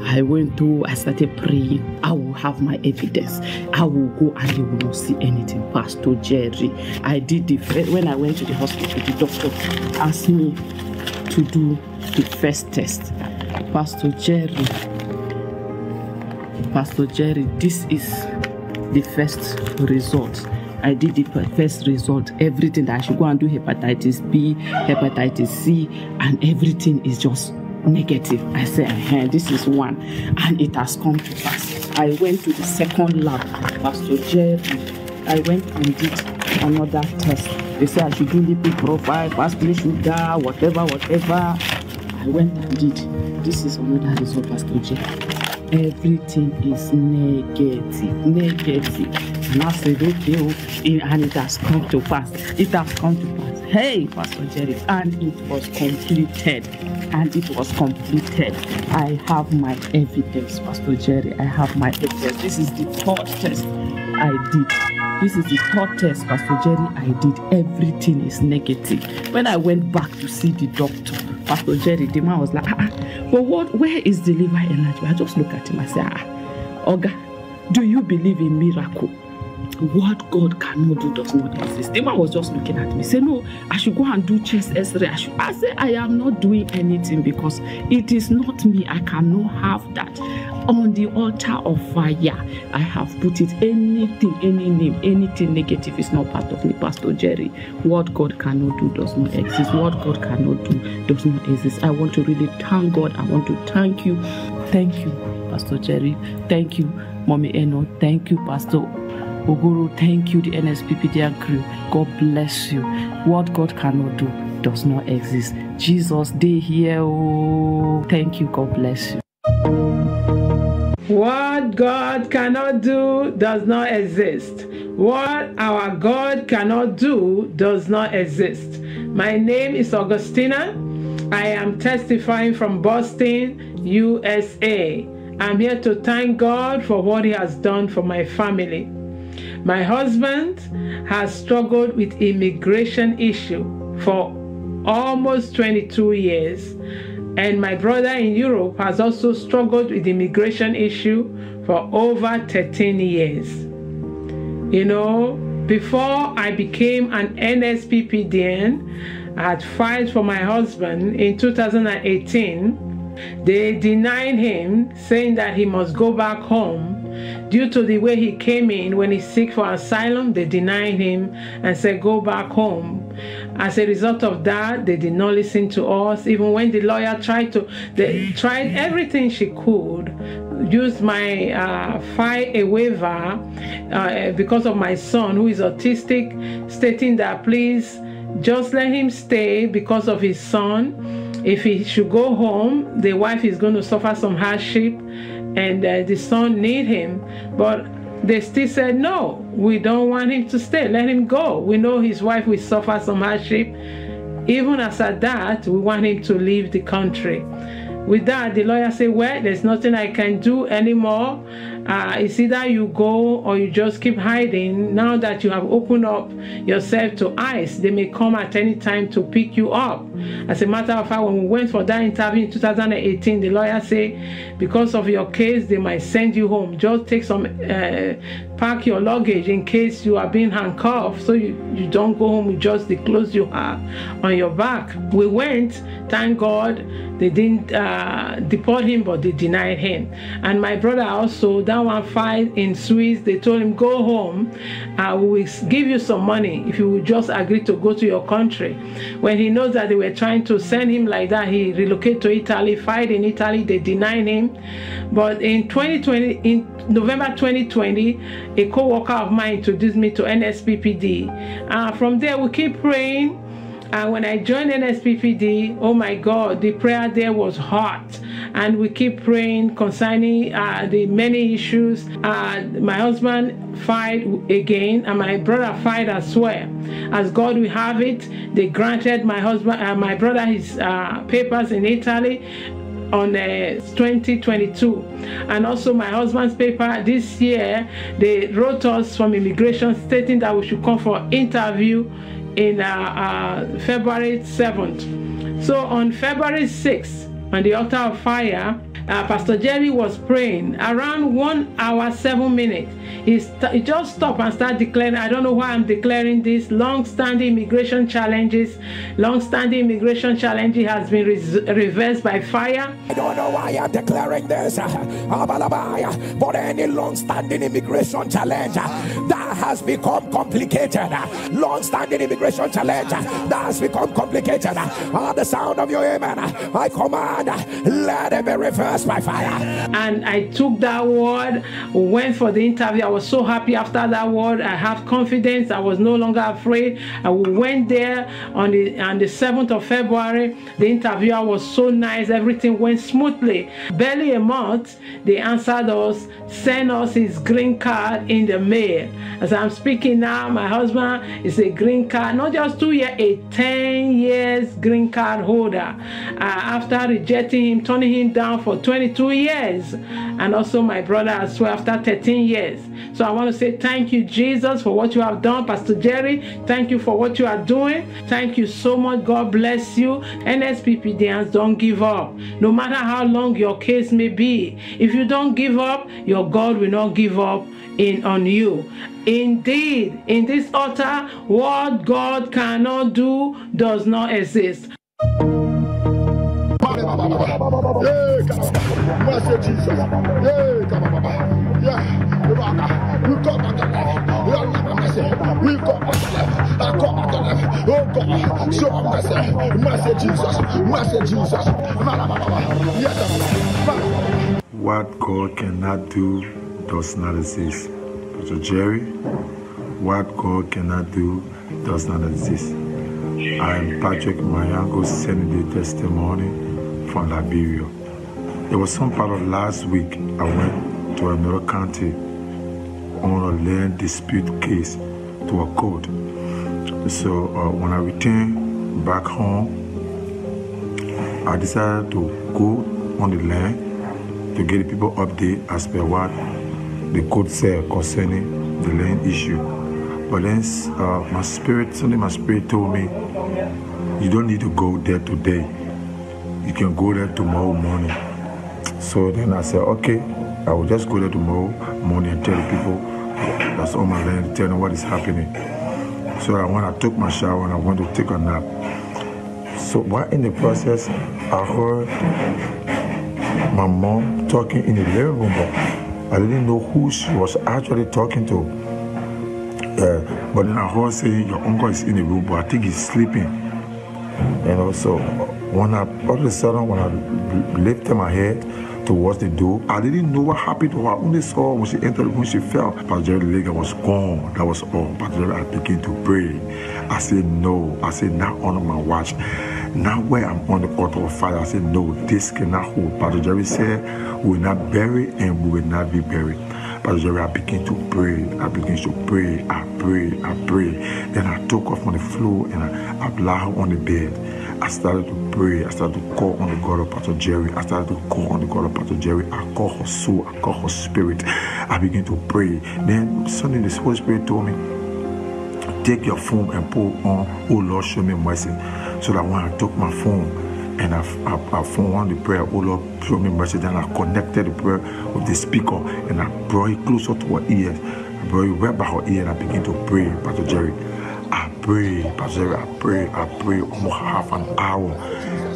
I went through, I started praying. I will have my evidence. I will go and they will not see anything. Pastor Jerry, I did the, when I went to the hospital, the doctor asked me to do the first test. Pastor Jerry, Pastor Jerry, this is the first result. I did the first result, everything that I should go and do hepatitis B, hepatitis C, and everything is just negative. I said, uh-huh, this is one, and it has come to pass. I went to the second lab, Pastor Jerry. I went and did another test. They said I should do lipid profile, fasting sugar, whatever, whatever. I went and did. This is another result, Pastor Jerry. Everything is negative, negative. And I said, okay, and it has come to pass. It has come to pass. Hey, Pastor Jerry, and it was completed. And it was completed. I have my evidence, Pastor Jerry. I have my evidence. This is the third test I did. This is the third test, Pastor Jerry, I did. Everything is negative. When I went back to see the doctor, Pastor Jerry, the man was like, ah, but what, where is the liver enlargement? I just look at him, I say, ah, Oga, do you believe in miracle? What God cannot do does not exist. The man was just looking at me, say, no, I should go and do chest x-ray. I should. I say, I am not doing anything because it is not me. I cannot have that. On the altar of fire, I have put it. Anything, any name, anything negative is not part of me, Pastor Jerry. What God cannot do does not exist. What God cannot do does not exist. I want to really thank God. I want to thank you. Thank you, Pastor Jerry. Thank you, Mommy Eno. Thank you, Pastor Oguru, thank you, the N S P P D crew. God bless you. What God cannot do does not exist. Jesus, they here. Oh, thank you. God bless you. What God cannot do does not exist. What our God cannot do does not exist. My name is Augustina. I am testifying from Boston, U S A. I'm here to thank God for what He has done for my family. My husband has struggled with immigration issue for almost twenty-two years, and my brother in Europe has also struggled with immigration issue for over thirteen years. You know, before I became an N S P P D N, I had filed for my husband in two thousand eighteen. They denied him, saying that he must go back home. Due to the way he came in, when he seek for asylum, they denied him and said, go back home. As a result of that, they did not listen to us. Even when the lawyer tried to, they tried everything she could, used my uh, file a waiver uh, because of my son who is autistic, stating that please just let him stay because of his son. If he should go home, the wife is going to suffer some hardship, and uh, the son need him. But they still said, no, we don't want him to stay. Let him go. We know his wife will suffer some hardship. Even as at that, we want him to leave the country. With that, the lawyer said, well, there's nothing I can do anymore. Uh, it's either you go or you just keep hiding. Now that you have opened up yourself to ICE, they may come at any time to pick you up. As a matter of fact, when we went for that interview in two thousand eighteen, the lawyer said, because of your case, they might send you home. Just take some, uh, pack your luggage in case you are being handcuffed, so you, you don't go home with just the clothes you have on your back. We went, thank God, they didn't uh, deport him, but they denied him. And my brother also, that one filed in Swiss, they told him, go home, I will give you some money if you will just agree to go to your country. When he knows that they were trying to send him like that, he relocated to Italy, filed in Italy, they denied him. But in twenty twenty, in November twenty twenty, a co-worker of mine introduced me to N S P P D. Uh, from there, we keep praying. And when I joined N S P P D, oh my God, the prayer there was hot. And we keep praying concerning uh, the many issues. Uh, my husband filed again, and my brother filed as well. As God will have it, they granted my husband, uh, my brother his uh, papers in Italy on uh, twenty twenty-two, and also my husband's paper this year. They wrote us from immigration stating that we should come for interview in uh, uh, February seventh. So on February sixth, on the altar of fire, uh, Pastor Jerry was praying around one hour seven minutes. He, he just stopped and started declaring. I don't know why I'm declaring this. Long-standing immigration challenges, long-standing immigration challenge has been reversed by fire. I don't know why I'm declaring this, but any long-standing immigration challenge that has become complicated, long-standing immigration challenge that has become complicated, at the sound of your amen, I command, let it be reversed by fire. And I took that word, went for the interview. I was so happy after that word. I have confidence. I was no longer afraid. I went there on the on the seventh of February. The interviewer was so nice. Everything went smoothly. Barely a month, they answered us, sent us his green card in the mail. As I'm speaking now, my husband is a green card, not just two years, a ten years green card holder. Uh, after rejecting him, turning him down for twenty-two years, and also my brother as well after thirteen years. So I want to say thank you, Jesus, for what you have done. Pastor Jerry, thank you for what you are doing. Thank you so much. God bless you. N S P P D, don't give up. No matter how long your case may be, if you don't give up, your God will not give up in on you. Indeed, in this altar, what God cannot do does not exist. We go back to life. I go back to life. Oh God, show us mercy, mercy Jesus, mercy Jesus. What God cannot do does not exist. Pastor Jerry, what God cannot do does not exist. I am Patrick Mayango, sending the testimony from Liberia. There was some part of last week I went to another county on a land dispute case to a court. So uh, when I returned back home, I decided to go on the land to get the people update as per what the court said concerning the land issue. But then uh, my spirit, suddenly my spirit told me, you don't need to go there today. You can go there tomorrow morning. So then I said, okay, I will just go there tomorrow morning and tell the people that's on my land, telling what is happening. So I when I took my shower and I went to take a nap. So while in the process, I heard my mom talking in the living room. I didn't know who she was actually talking to. Uh, but then I heard saying, your uncle is in the room, but I think he's sleeping. And also, when I, all of a sudden, when I lifted my head towards the door, I didn't know what happened to her. I only saw when she entered, when she fell, Pastor Jerry's leg was gone. That was all. Pastor Jerry, I began to pray. I said, no. I said, not on my watch. Not where I'm on the altar of fire. I said, no, this cannot hold. Pastor Jerry said, we will not bury and we will not be buried. Pastor Jerry, I began to pray. I began to pray. I pray. I pray. Then I took off on the floor and I, I laid on the bed. I started to pray. I started to call on the God of Pastor Jerry. I started to call on the God of Pastor Jerry. I called her soul. I called her spirit. I began to pray. Then suddenly the Holy Spirit told me, take your phone and pull on, oh Lord, show me mercy. So that when I took my phone and I, I, I phoned on the prayer, oh Lord, show me mercy, then I connected the prayer with the speaker and I brought it closer to her ears. I brought it right by her ear and I began to pray, Pastor Jerry. I pray, Pastor Jerry, I pray, I pray, almost half an hour.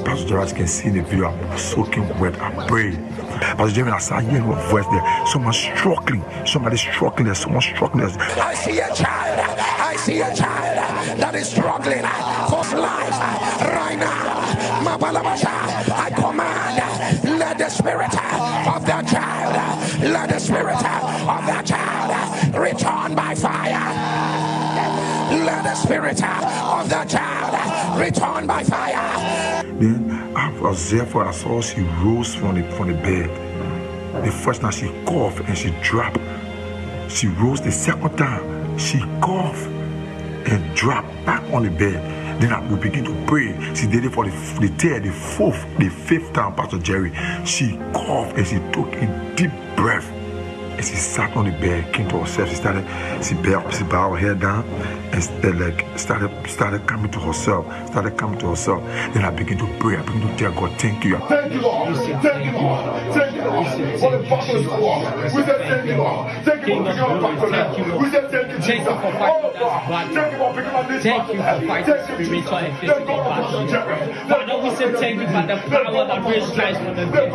Pastor Jerry, as you can see in the video, I'm soaking wet, I pray. Pastor Jerry, I started hearing her voice there, someone struggling, somebody struggling there, someone struggling there. I see a child, I see a child that is struggling for life right now. My I command, let the spirit of that child, let the spirit of that child return by fire. Let the spirit of the child return by fire. Then I was there for I saw she rose from the from the bed. The first time she coughed and she dropped. She rose the second time. She coughed and dropped back on the bed. Then I would begin to pray. She did it for the, the third, the fourth, the fifth time, Pastor Jerry. She coughed and she took a deep breath. And she sat on the bed, came to herself. She started, she bowed, she bowed her head down, and started, like started, started coming to herself. Started coming to herself. Then I began to pray. I began to tell God, "Thank you, thank you, Lord, thank you, Lord, Lord. Thank you, Lord, for the battles you are. We say thank you, Lord. Thank you for picking up battle. We say thank you, Jesus. Oh God, thank you for picking up this battle. Thank you, Jesus. Thank God for Pastor Jerry. Father, we say thank you for the power that raised Christ from the dead.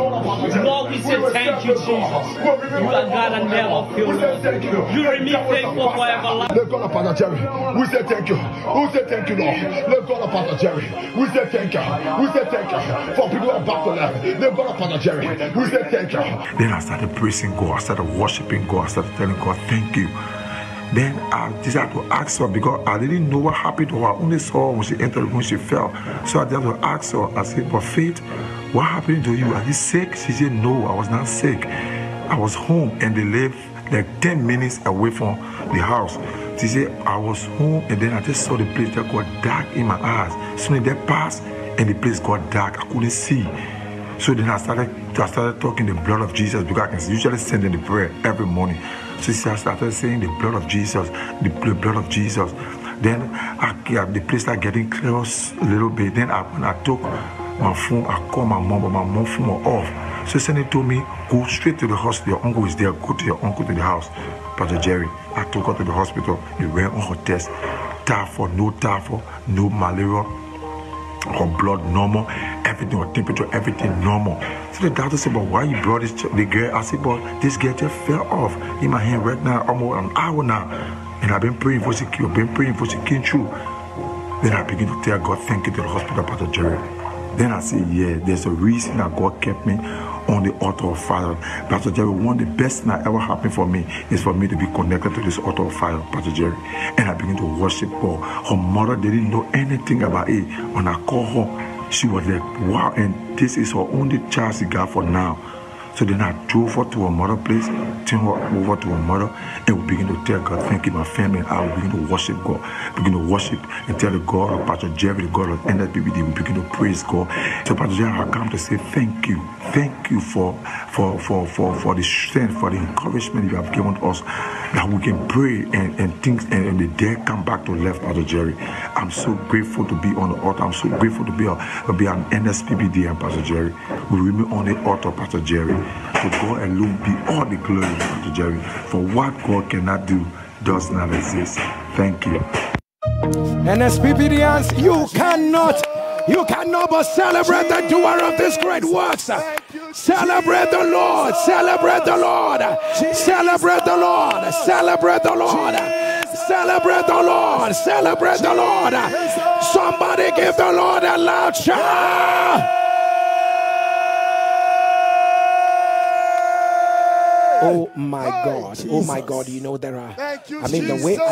Lord, we say thank you, Jesus. You are God and never fail. You remain faithful forever. Let God of Pastor Jerry. We say thank you. We say thank you, Lord. Let God of Pastor Jerry. We say thank you. We say thank you for people who are back to life. Let God of Pastor Jerry. We say thank you. Then I started praising God. I started worshiping God. I started telling God, thank you. Then I decided to ask her because I didn't know what happened to her. I only saw her when she entered the room, she fell. So I decided to ask her. I said, but Faith, what happened to you? Are you sick? She said, no, I was not sick. I was home and they lived like ten minutes away from the house. She said, I was home and then I just saw the place that got dark in my eyes. Soon they passed and the place got dark. I couldn't see. So then I started, I started talking the blood of Jesus because I can usually send in the prayer every morning. So I started saying the blood of Jesus, the blood of Jesus. Then I, the place started getting clearer a little bit. Then I, when I took my phone, I called my mom, but my mom's phone was off. So Sandy told me, go straight to the hospital. Your uncle is there. Go to your uncle to the house. Pastor Jerry, I took her to the hospital. They ran on her test. Typhoid, no typhoid, no malaria. Her blood normal, everything, her temperature, everything normal. So the doctor said, but why you brought this the girl? I said, but this girl just fell off in my hand right now, almost an hour now. And I've been praying for she came, I've been praying for she came through. Then I begin to tell God, thank you to the hospital, Pastor Jerry. Then I said, yeah, there's a reason that God kept me on the altar of fire. Pastor Jerry, one of the best that ever happened for me is for me to be connected to this altar of fire, Pastor Jerry. And I began to worship her. Her mother didn't know anything about it. When I called her, she was like, wow, and this is her only child she got for now. So then I drove her to her mother's place, turned her over to her mother, and we began to tell God, thank you, my family, and I will begin to worship God. Begin to worship and tell the God of Pastor Jerry, the God of N S P P D, we begin to praise God. So Pastor Jerry, I come to say thank you. Thank you for, for, for, for, for the strength, for the encouragement you have given us, that we can pray and, and things, and, and the dead come back to life, Pastor Jerry. I'm so grateful to be on the altar. I'm so grateful to be, a, to be an N S P P D, and Pastor Jerry. We remain on the altar, Pastor Jerry. To God alone be all the glory, Pastor Jerry, for what God cannot do does not exist. Thank you. N S P P Dians, you cannot, you cannot but celebrate the doer of this great works. Celebrate the Lord, celebrate the Lord, celebrate the Lord, celebrate the Lord, celebrate the Lord, celebrate the Lord. Somebody give the Lord a loud shout. Oh my God, Jesus. Oh my God, you know there are, thank you, I mean Jesus. The way, I,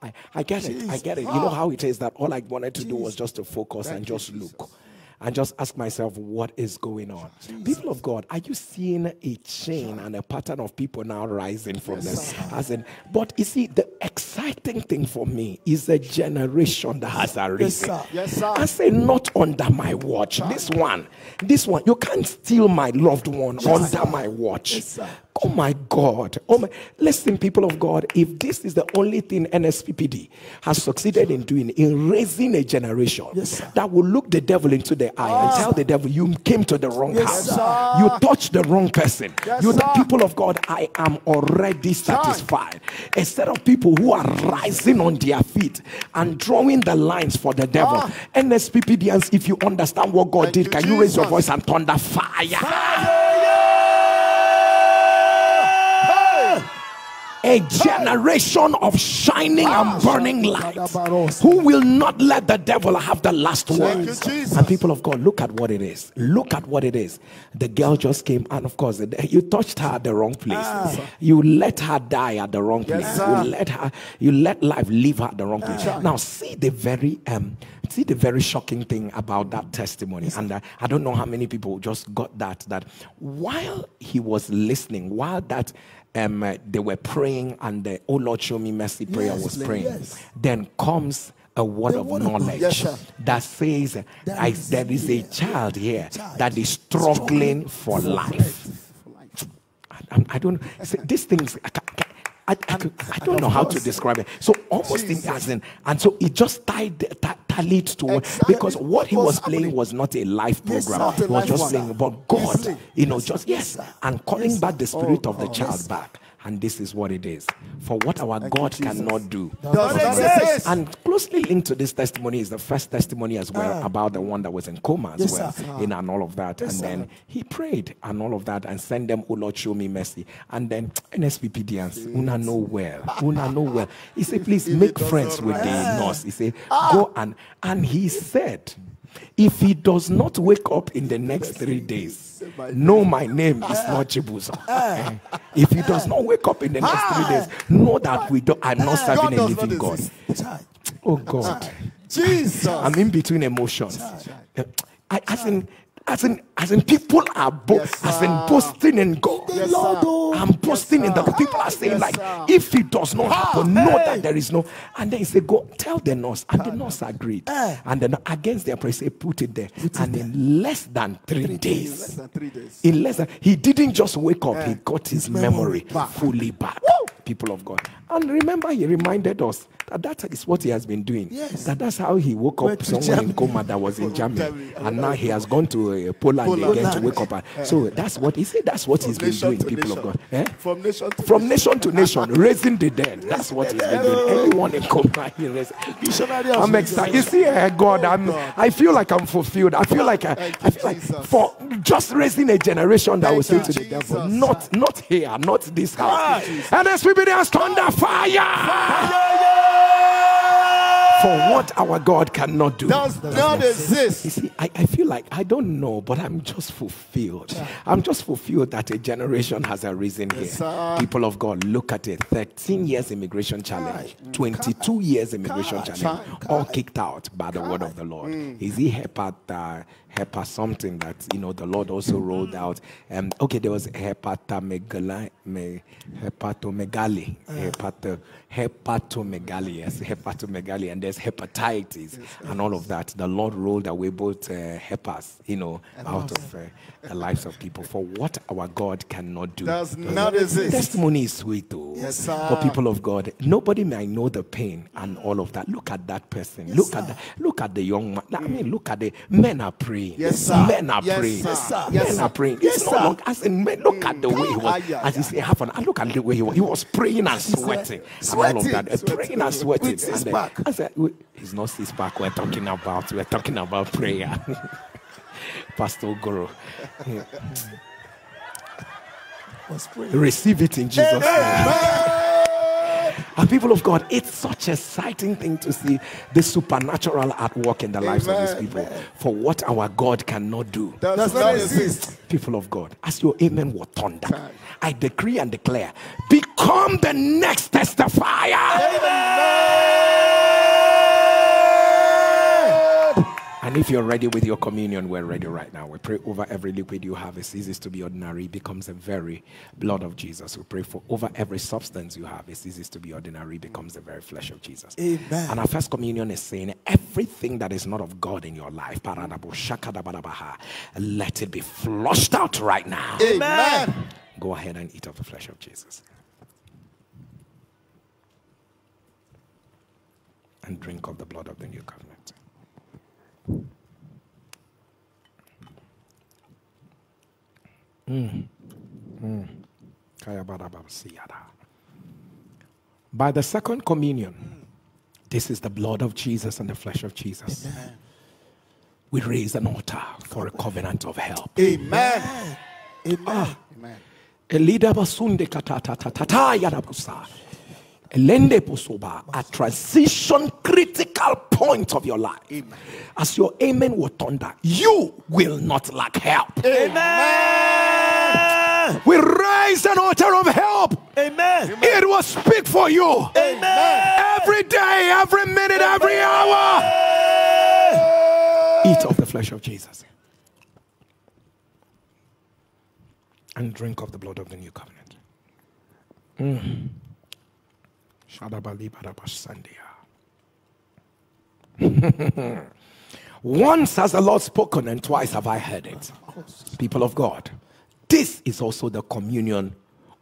I, I, I get Jesus. It, I get it. You know how it is that all I wanted to Jesus. Do was just to focus thank and just you, look Jesus. And just ask myself what is going on. Jesus. People of God, are you seeing a chain and a pattern of people now rising from yes, this? As in, but you see, the exciting thing for me is a generation that has arisen. Yes, yes, sir. I say, not under my watch. Sir. This one, this one, you can't steal my loved one yes, under sir. My watch. Yes, sir. Oh my God. Oh my. Listen, people of God, if this is the only thing N S P P D has succeeded in doing, in raising a generation yes, that will look the devil into the eye ah. and tell the devil, you came to the wrong yes, house. Sir. You touched the wrong person. Yes, you, the people of God, I am already satisfied. A set of people who are rising on their feet and drawing the lines for the devil. Ah. N S P P Dians, if you understand what God Thank did, you can Jesus. You raise your voice and thunder fire? Fire. A generation of shining and burning lights who will not let the devil have the last word. And people of God, look at what it is. Look at what it is. The girl just came, and of course, you touched her at the wrong place. Ah. You let her die at the wrong place. Yes, you let her, you let life leave her at the wrong place. Ah. Now, see the very um, see the very shocking thing about that testimony. And uh, I don't know how many people just got that. That while he was listening, while that. Um, uh, they were praying, and the "Oh Lord, show me mercy" prayer yes, was praying. Yes. Then comes a word the of word knowledge of yes, that says, that I, is "There is here. A child here child that is struggling, struggling for, for life." For life. I, I don't. See, these things. I, I, I, I, I don't know how to describe it. So almost in, as in, and so it just tied. tied retaliate to exactly. because what he was happening. playing was not a live program. Yes, he was just saying about God, yes, you know, yes, just yes, yes, and calling yes, back the spirit oh, of the oh, child yes. back. And this is what it is. For what our Thank God Jesus. cannot do. Does and closely linked to this testimony is the first testimony as well ah. about the one that was in coma as yes, well. Sir. In and all of that. Yes, and sir. then he prayed and all of that and sent them, "Oh Lord, show me mercy." And then N S P P D, Una know well. Una know well. He said, "Please make friends with right. the nurse." He said, ah. "Go and," and he said, "If he does not wake up in the next three days, know my name is not Chibuzo." If he does not wake up in the next three days, know that we do, I'm not serving a living God. Oh God, Jesus! I'm in between emotions. I, as in, as in, as in, people are bo yes, as in boasting in God. Yes, I'm boasting yes, in the people are saying yes, like, sir. if it does not happen, ah, know hey. that there is no. And then he said, "Go tell the nurse," and ah, the nurse agreed. Eh. And then against their prayer, put it there. Put and it in there. less than three, three days, days. Less than three days, in less than he didn't just wake up; eh. he got his, his memory back. fully back. Woo! People of God, and remember, he reminded us that that is what he has been doing. Yes. That that's how he woke up someone in coma that was in Germany, and now he has gone to. Poland, Poland again to wake up. Yeah. So that's what he said. That's what from he's been doing, people nation. of God. Eh? From nation to from nation, nation, to nation raising the dead. That's what he's been doing. Everyone in Coma, he raised. I'm excited. You see, uh, God, I'm. I feel like I'm fulfilled. I feel like I, I feel like for just raising a generation that will say to the devil, not, not here, not this house. And N S P P D has turned the fire. fire. For what our God cannot do. Does not exist. You see, I, I feel like, I don't know, but I'm just fulfilled. Yeah. I'm just fulfilled that a generation has arisen yes, here. Uh, People of God, look at it. thirteen years immigration challenge. God, twenty-two years immigration God, challenge. God, all kicked out by the God. word of the Lord. Mm. Is he HEPA, uh, HEPA something that, you know, the Lord also rolled out? Um, okay, there was hepatomegaly. Me, hepatomegaly. Uh. Hepato, hepatomegaly, yes, hepatomegaly. And there's hepatitis yes, and yes. all of that. The Lord rolled away both uh, hepas, you know, and out also. of uh, the lives of people. For what our God cannot do. Does not exist. Testimony is sweet, though. Yes, sir. For people of God, nobody may know the pain and all of that. Look at that person. Yes, look sir. at that. Look at the young man. I mean, look at the men are praying. Yes, sir. Men are yes, praying. Yes, sir. Men yes, are praying. Yes, it's sir. Not long. As in, men, look mm. at the way he was. Ah, yeah, as yeah. he said, happened. And look at the way he was. He was praying and sweating. Sweating. And all of that. Sweating. Praying and sweating. With his and back. Then, it's not this back we're talking about. We're talking about prayer. Pastor Guru. Receive it in Jesus' name. And people of God, it's such an exciting thing to see the supernatural at work in the lives Amen. of these people. Amen. For what our God cannot do. That does not exist. People of God, as your amen will thunder, Time. I decree and declare, become the next testifier. Amen. And if you're ready with your communion, we're ready right now. We pray over every liquid you have. It ceases to be ordinary. It becomes the very blood of Jesus. We pray for over every substance you have. It ceases to be ordinary. It becomes the very flesh of Jesus. Amen. And our first communion is saying, everything that is not of God in your life, let it be flushed out right now. Amen. Go ahead and eat of the flesh of Jesus. And drink of the blood of the new covenant. Mm. Mm. By the second communion, mm. this is the blood of Jesus and the flesh of Jesus. Amen. We raise an altar for a covenant of help. Amen. Amen. Amen. Amen. A transition critical point of your life. Amen. As your amen will thunder, you will not lack help. Amen. We raise an altar of help. Amen. It will speak for you. Amen. Every day, every minute, amen. every hour. Eat of the flesh of Jesus. And drink of the blood of the new covenant. Mm. Once has the Lord spoken, and twice have I heard it. People of God, this is also the communion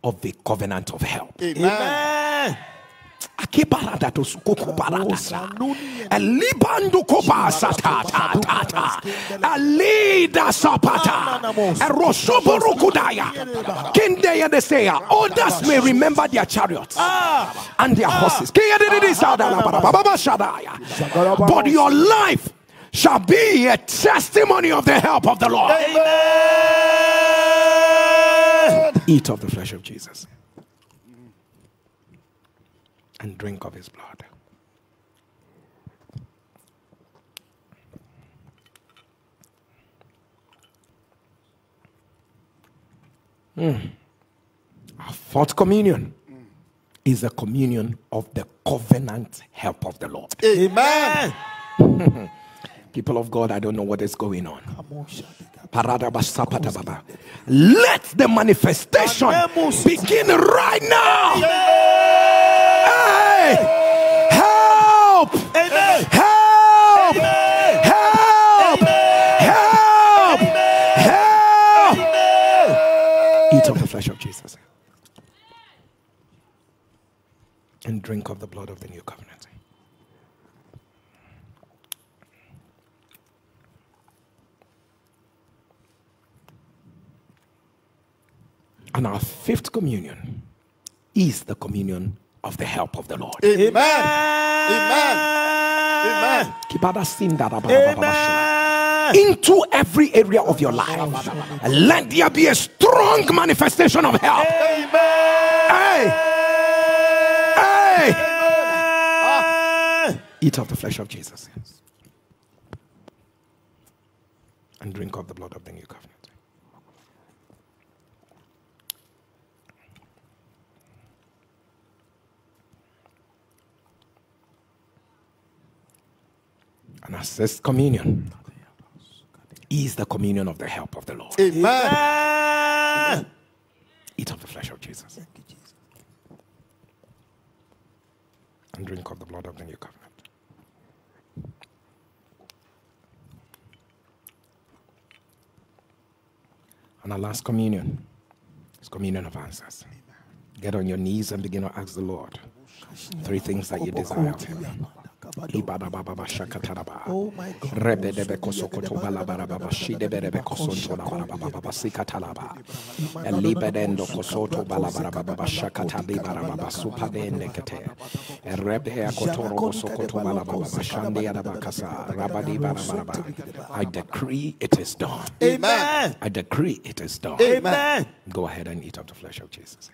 of the covenant of help. Amen. Amen. Others may remember their chariots and their horses, but your life shall be a testimony of the help of the Lord. Amen. Eat of the flesh of Jesus and drink of his blood. Mm. Our fourth communion mm. is the communion of the covenant help of the Lord. Amen. People of God, I don't know what is going on. Let the manifestation begin right now. Hey! Help! Help! Help! Help! Help! Eat of the flesh of Jesus and drink of the blood of the new covenant. And our fifth communion is the communion of the help of the Lord. Amen. Amen. Amen. Into every area of your life, let there be a strong manifestation of help. Amen. Hey. Hey. Eat of the flesh of Jesus and drink of the blood of the new covenant. And our sixth communion is the communion of the help of the Lord. Amen. Amen. Eat of the flesh of Jesus. Thank you, Jesus. And drink of the blood of the new covenant. And our last communion is communion of answers. Amen. Get on your knees and begin to ask the Lord three things that you desire of him. Oh my God. I decree it is done. Amen. I decree it is done. Amen. Go ahead and eat of the flesh of Jesus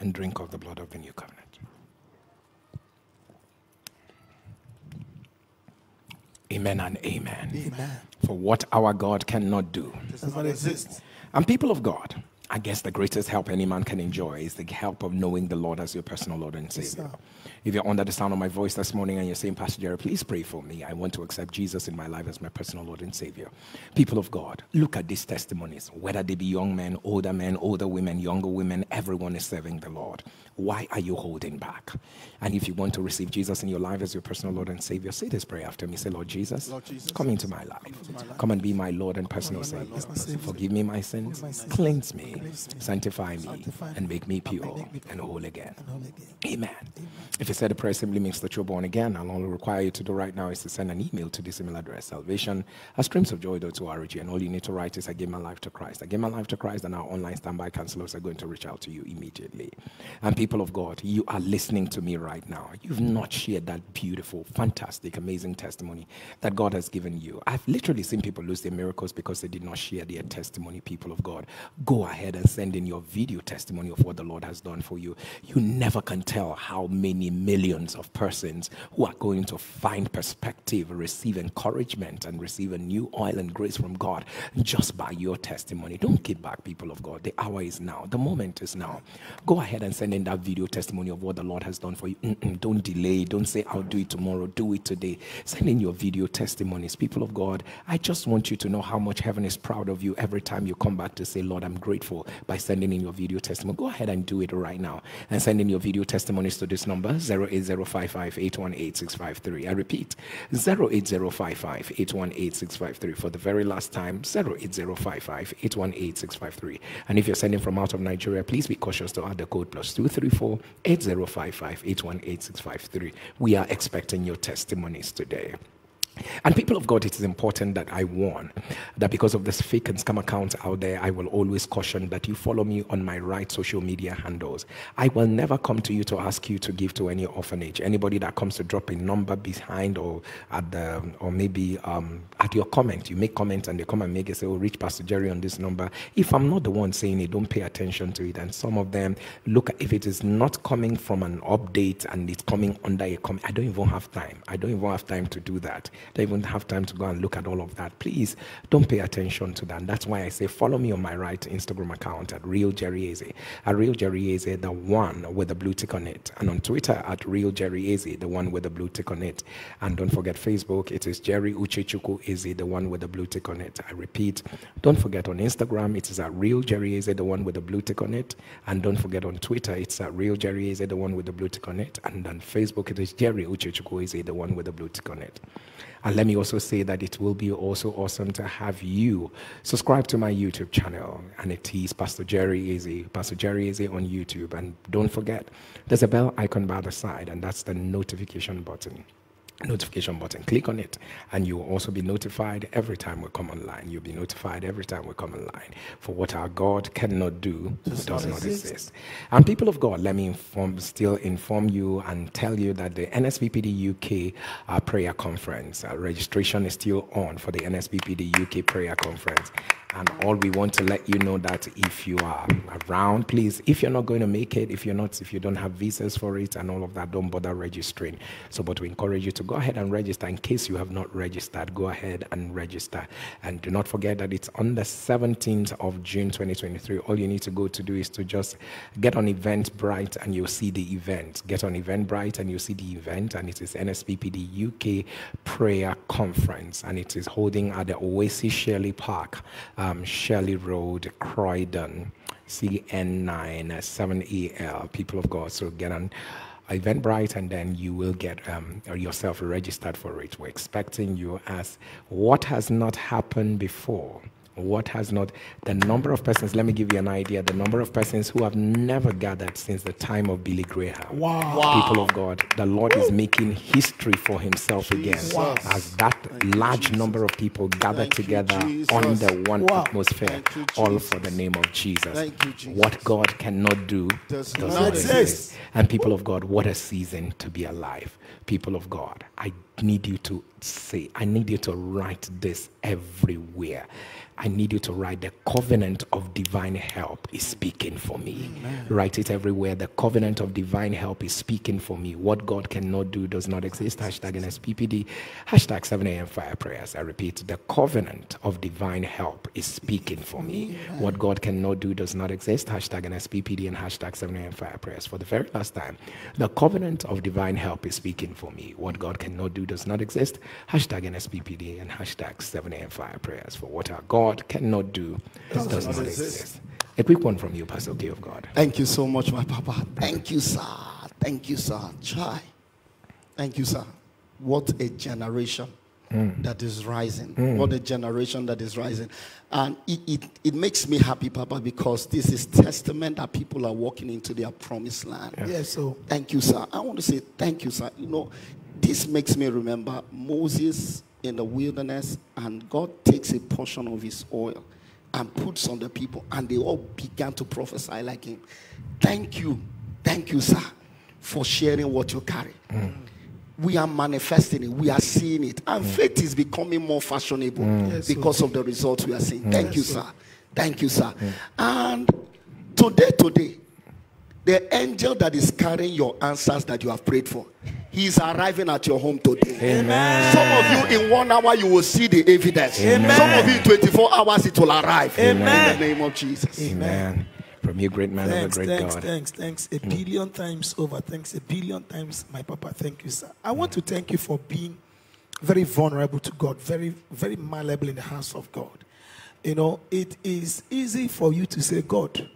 and drink of the blood of the new covenant. Amen and amen. Amen. For what our God cannot do does not exist. And people of God, I guess the greatest help any man can enjoy is the help of knowing the Lord as your personal Lord and Savior. Yes, if you're under the sound of my voice this morning and you're saying, Pastor Jerry, please pray for me. I want to accept Jesus in my life as my personal Lord and Savior. People of God, look at these testimonies. Whether they be young men, older men, older women, younger women, everyone is serving the Lord. Why are you holding back? And if you want to receive Jesus in your life as your personal Lord and Savior, say this prayer after me. Say, Lord Jesus, Lord Jesus come into my life. Come, my life. come and be my Lord and personal Savior. Lord, forgive me my sins. My sins. Cleanse me. Sanctify me, Sanctify me and make me pure and, me pure and whole again. And whole again. Amen. Amen. If you said the prayer simply means that you're born again, and all we require you to do right now is to send an email to this email address, salvation at streams of joy dot org, and all you need to write is I gave my life to Christ. I gave my life to Christ, and our online standby counselors are going to reach out to you immediately. And people of God, you are listening to me right now. You've not shared that beautiful, fantastic, amazing testimony that God has given you. I've literally seen people lose their miracles because they did not share their testimony, people of God. Go ahead and send in your video testimony of what the Lord has done for you. You never can tell how many millions of persons who are going to find perspective, receive encouragement, and receive a new oil and grace from God just by your testimony. Don't keep back, people of God. The hour is now. The moment is now. Go ahead and send in that video testimony of what the Lord has done for you. Mm-mm, don't delay. Don't say, I'll do it tomorrow. Do it today. Send in your video testimonies. People of God, I just want you to know how much heaven is proud of you every time you come back to say, Lord, I'm grateful people by sending in your video testimony. Go ahead and do it right now and send in your video testimonies to this number, zero eight zero five five, eight one eight, six five three. I repeat, zero eight zero five five, eight one eight, six five three. For the very last time, zero eight zero five five, eight one eight, six five three. And if you're sending from out of Nigeria, please be cautious to add the code plus two three four, eight zero five five, eight one eight, six five three. We are expecting your testimonies today. And people of God, it is important that I warn that because of this fake and scam accounts out there, I will always caution that you follow me on my right social media handles. I will never come to you to ask you to give to any orphanage. Anybody that comes to drop a number behind or at the, or maybe um, at your comment, you make comments and they come and make it say, oh, reach Pastor Jerry on this number. If I'm not the one saying it, don't pay attention to it. And some of them look, if it is not coming from an update and it's coming under a comment, I don't even have time. I don't even have time to do that. They won't have time to go and look at all of that. Please don't pay attention to that. And that's why I say follow me on my right Instagram account at Real Jerry Eze, at Real Jerry Eze, the one with the blue tick on it, and on Twitter at Real Jerry Eze, the one with the blue tick on it, and don't forget Facebook. It is Jerry Uchechuku Eze, the one with the blue tick on it. I repeat, don't forget on Instagram it is at Real Jerry Eze, the one with the blue tick on it, and don't forget on Twitter it's at Real Jerry Eze, the one with the blue tick on it, and on Facebook it is Jerry Uchechuku Eze, the one with the blue tick on it. And let me also say that it will be also awesome to have you subscribe to my YouTube channel. And it is Pastor Jerry Eze, Pastor Jerry Eze on YouTube. And don't forget, there's a bell icon by the side, and that's the notification button. Notification button. Click on it, and you will also be notified every time we come online. You'll be notified every time we come online. For what our God cannot do does not exist. And people of God, let me inform, still inform you and tell you that the N S P P D U K uh, prayer conference uh, registration is still on for the N S P P D U K prayer conference. And all we want to let you know that if you are around, please, if you're not going to make it, if you're not, if you don't have visas for it and all of that, don't bother registering. So, but we encourage you to go ahead and register. In case you have not registered, go ahead and register. And do not forget that it's on the seventeenth of June twenty twenty-three. All you need to go to do is to just get on Eventbrite and you'll see the event. Get on Eventbrite and you'll see the event. And it is N S P P D U K Prayer Conference. And it is holding at the Oasis Shirley Park, Um, Shirley Road, Croydon, C N nine seven E L. People of God, so get on Eventbrite and then you will get um, yourself registered for it. We're expecting you as what has not happened before. What has not, the number of persons, let me give you an idea, the number of persons who have never gathered since the time of Billy Graham. Wow. Wow. People of God, the Lord Woo. Is making history for himself Jesus. Again. Wow. As that Thank large Jesus. Number of people gather Thank together under one wow. atmosphere, you, all for the name of Jesus. You, Jesus. What God cannot do does, does not exist. exist. And people Woo. Of God, what a season to be alive. People of God, I need you to say, I need you to write this everywhere. I need you to write, the covenant of divine help is speaking for me. Amen. Write it everywhere. The covenant of divine help is speaking for me. What God cannot do does not exist. Hashtag N S P P D. Hashtag seven A M fire prayers. I repeat, the covenant of divine help is speaking for me. Amen. What God cannot do does not exist. Hashtag N S P P D and hashtag seven A M fire prayers. For the very last time, the covenant of divine help is speaking for me. What God cannot do does not exist. Hashtag N S P P D and hashtag seven A M fire prayers. For what our God God cannot do does, does not exist. exist. A quick one from you, Pastor K of God. Thank you so much, my Papa. Thank you, sir. Thank you, sir. Chai. Thank you, sir. What a generation mm. that is rising. Mm. What a generation that is rising. And it, it, it makes me happy, Papa, because this is testament that people are walking into their promised land. Yes, yes so thank you, sir. I want to say thank you, sir. You know, this makes me remember Moses in the wilderness, and God takes a portion of his oil and puts on the people, and they all began to prophesy like him. Thank you, thank you, sir, for sharing what you carry. Mm. We are manifesting it, we are seeing it, and mm. faith is becoming more fashionable mm. yes, because so. of the results we are seeing. Mm. Thank yes, you, sir. So. Thank you, sir. Mm. And today, today, the angel that is carrying your answers that you have prayed for, he's arriving at your home today. Amen. Some of you in one hour you will see the evidence. Amen. Some of you in twenty-four hours it will arrive. Amen. In the name of Jesus. Amen. From you, great man thanks, of a great thanks, God. Thanks, thanks, thanks. A billion times over. Thanks a billion times, my Papa. Thank you, sir. I want to thank you for being very vulnerable to God, very, very malleable in the hands of God. You know, it is easy for you to say, God,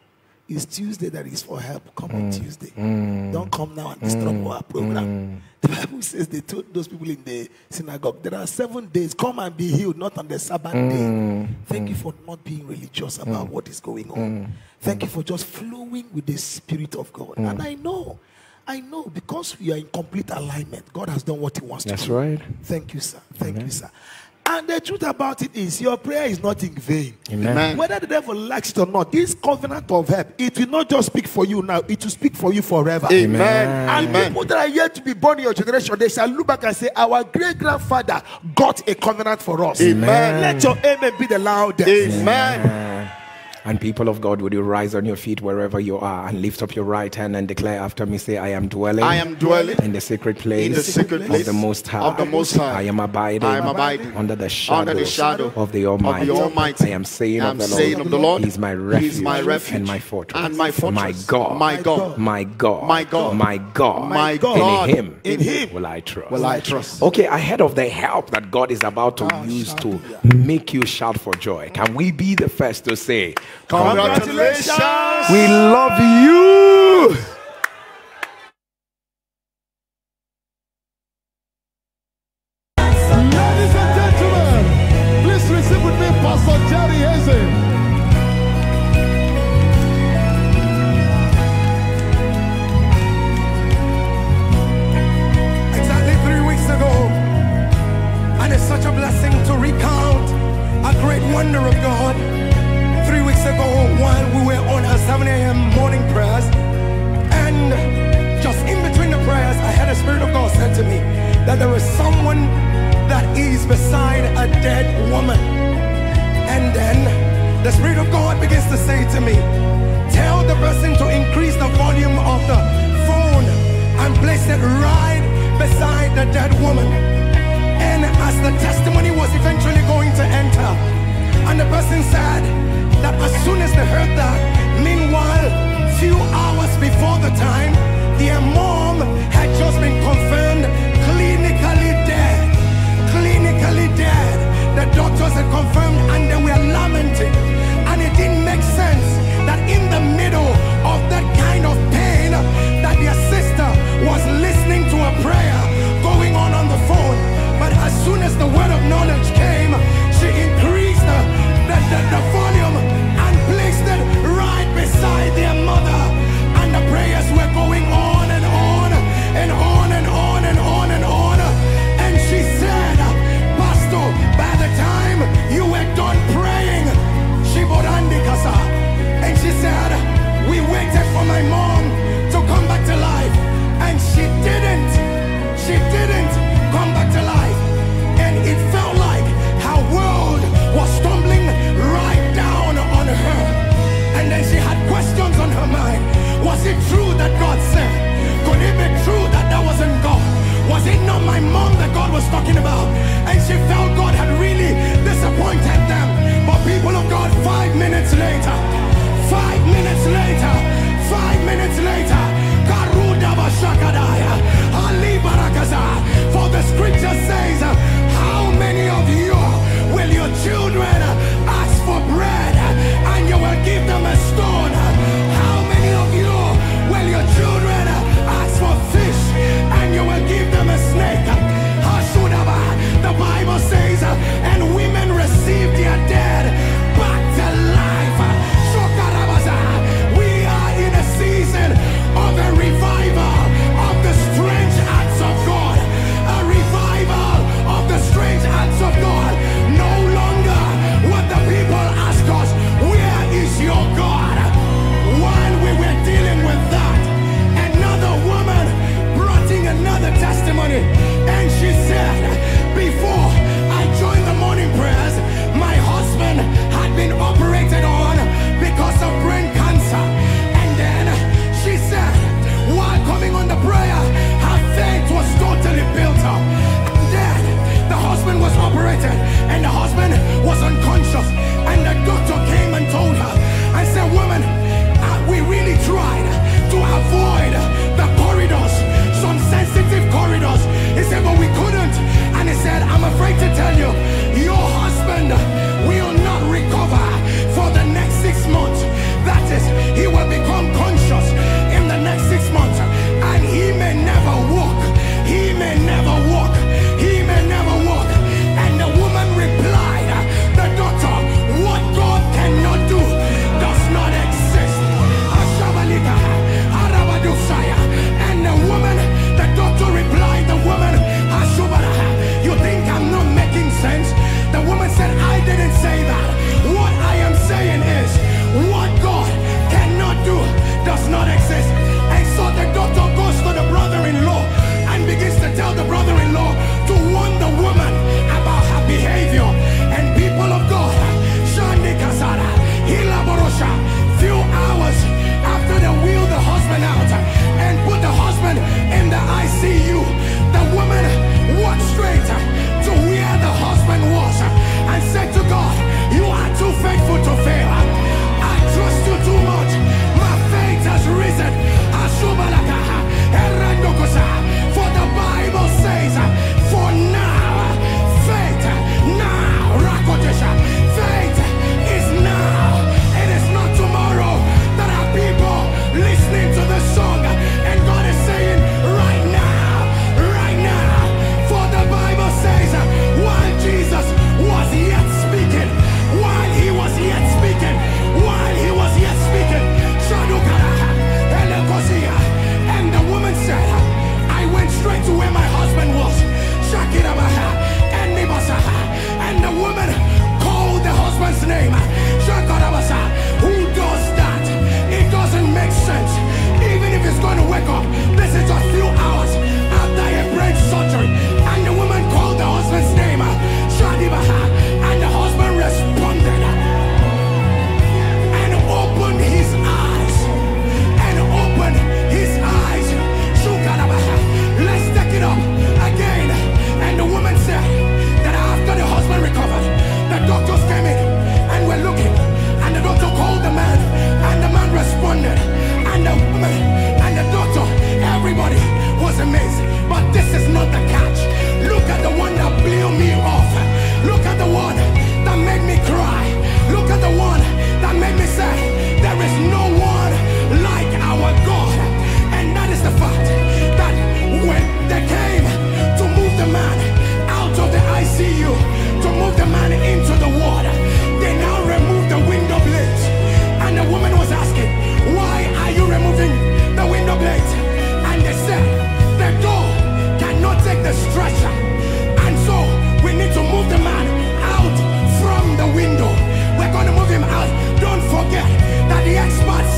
it's Tuesday that is for help. Come mm. on Tuesday. Mm. Don't come now and disturb mm. our program. Mm. The Bible says they told those people in the synagogue, there are seven days. Come and be healed, not on the Sabbath mm. day. Thank mm. you for not being religious about mm. what is going on. Mm. Thank you for just flowing with the Spirit of God. Mm. And I know, I know, because we are in complete alignment, God has done what he wants That's to do. That's right. Thank you, sir. Thank Amen. you, sir. And the truth about it is, your prayer is not in vain. Amen. Whether the devil likes it or not, this covenant of help, it will not just speak for you now, it will speak for you forever. Amen. And Amen. people that are yet to be born in your generation, they shall look back and say, our great-grandfather got a covenant for us. Amen. Let your amen be the loudest. Amen. Amen. And people of God, would you rise on your feet wherever you are and lift up your right hand and declare after me, say, I am dwelling. I am dwelling in the secret place, in the secret place of the Most High. Of the Most High. I am abiding. I am abiding under the shadow, under the shadow of the Almighty. Of the Almighty. I am saying I am of the Lord. Of the Lord. He is my refuge, my refuge and my fortress. And my fortress. My God. My God. My God. My God. My God. My God. In Him. In Him will I trust. Will I trust. Okay, ahead of the help that God is about to oh, use to make you shout for joy, can we be the first to say, congratulations. Congratulations! We love you! Ladies and gentlemen, please receive with me Pastor Jerry Eze. Exactly three weeks ago, and it's such a blessing to recount a great wonder of God. Three weeks ago, while we were on our seven A M morning prayers, and just in between the prayers, I had the Spirit of God said to me that there is someone that is beside a dead woman. And then the Spirit of God begins to say to me, tell the person to increase the volume of the phone and place it right beside the dead woman. And as the testimony was eventually going to enter, and the person said that as soon as they heard that, meanwhile, few hours before the time, their mom had just been confirmed clinically dead. Clinically dead. The doctors had confirmed and they were lamenting. And it didn't make sense that in the middle of that kind of pain, that their sister was listening to a prayer going on on the phone. But as soon as the word of knowledge came, she increased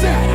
said.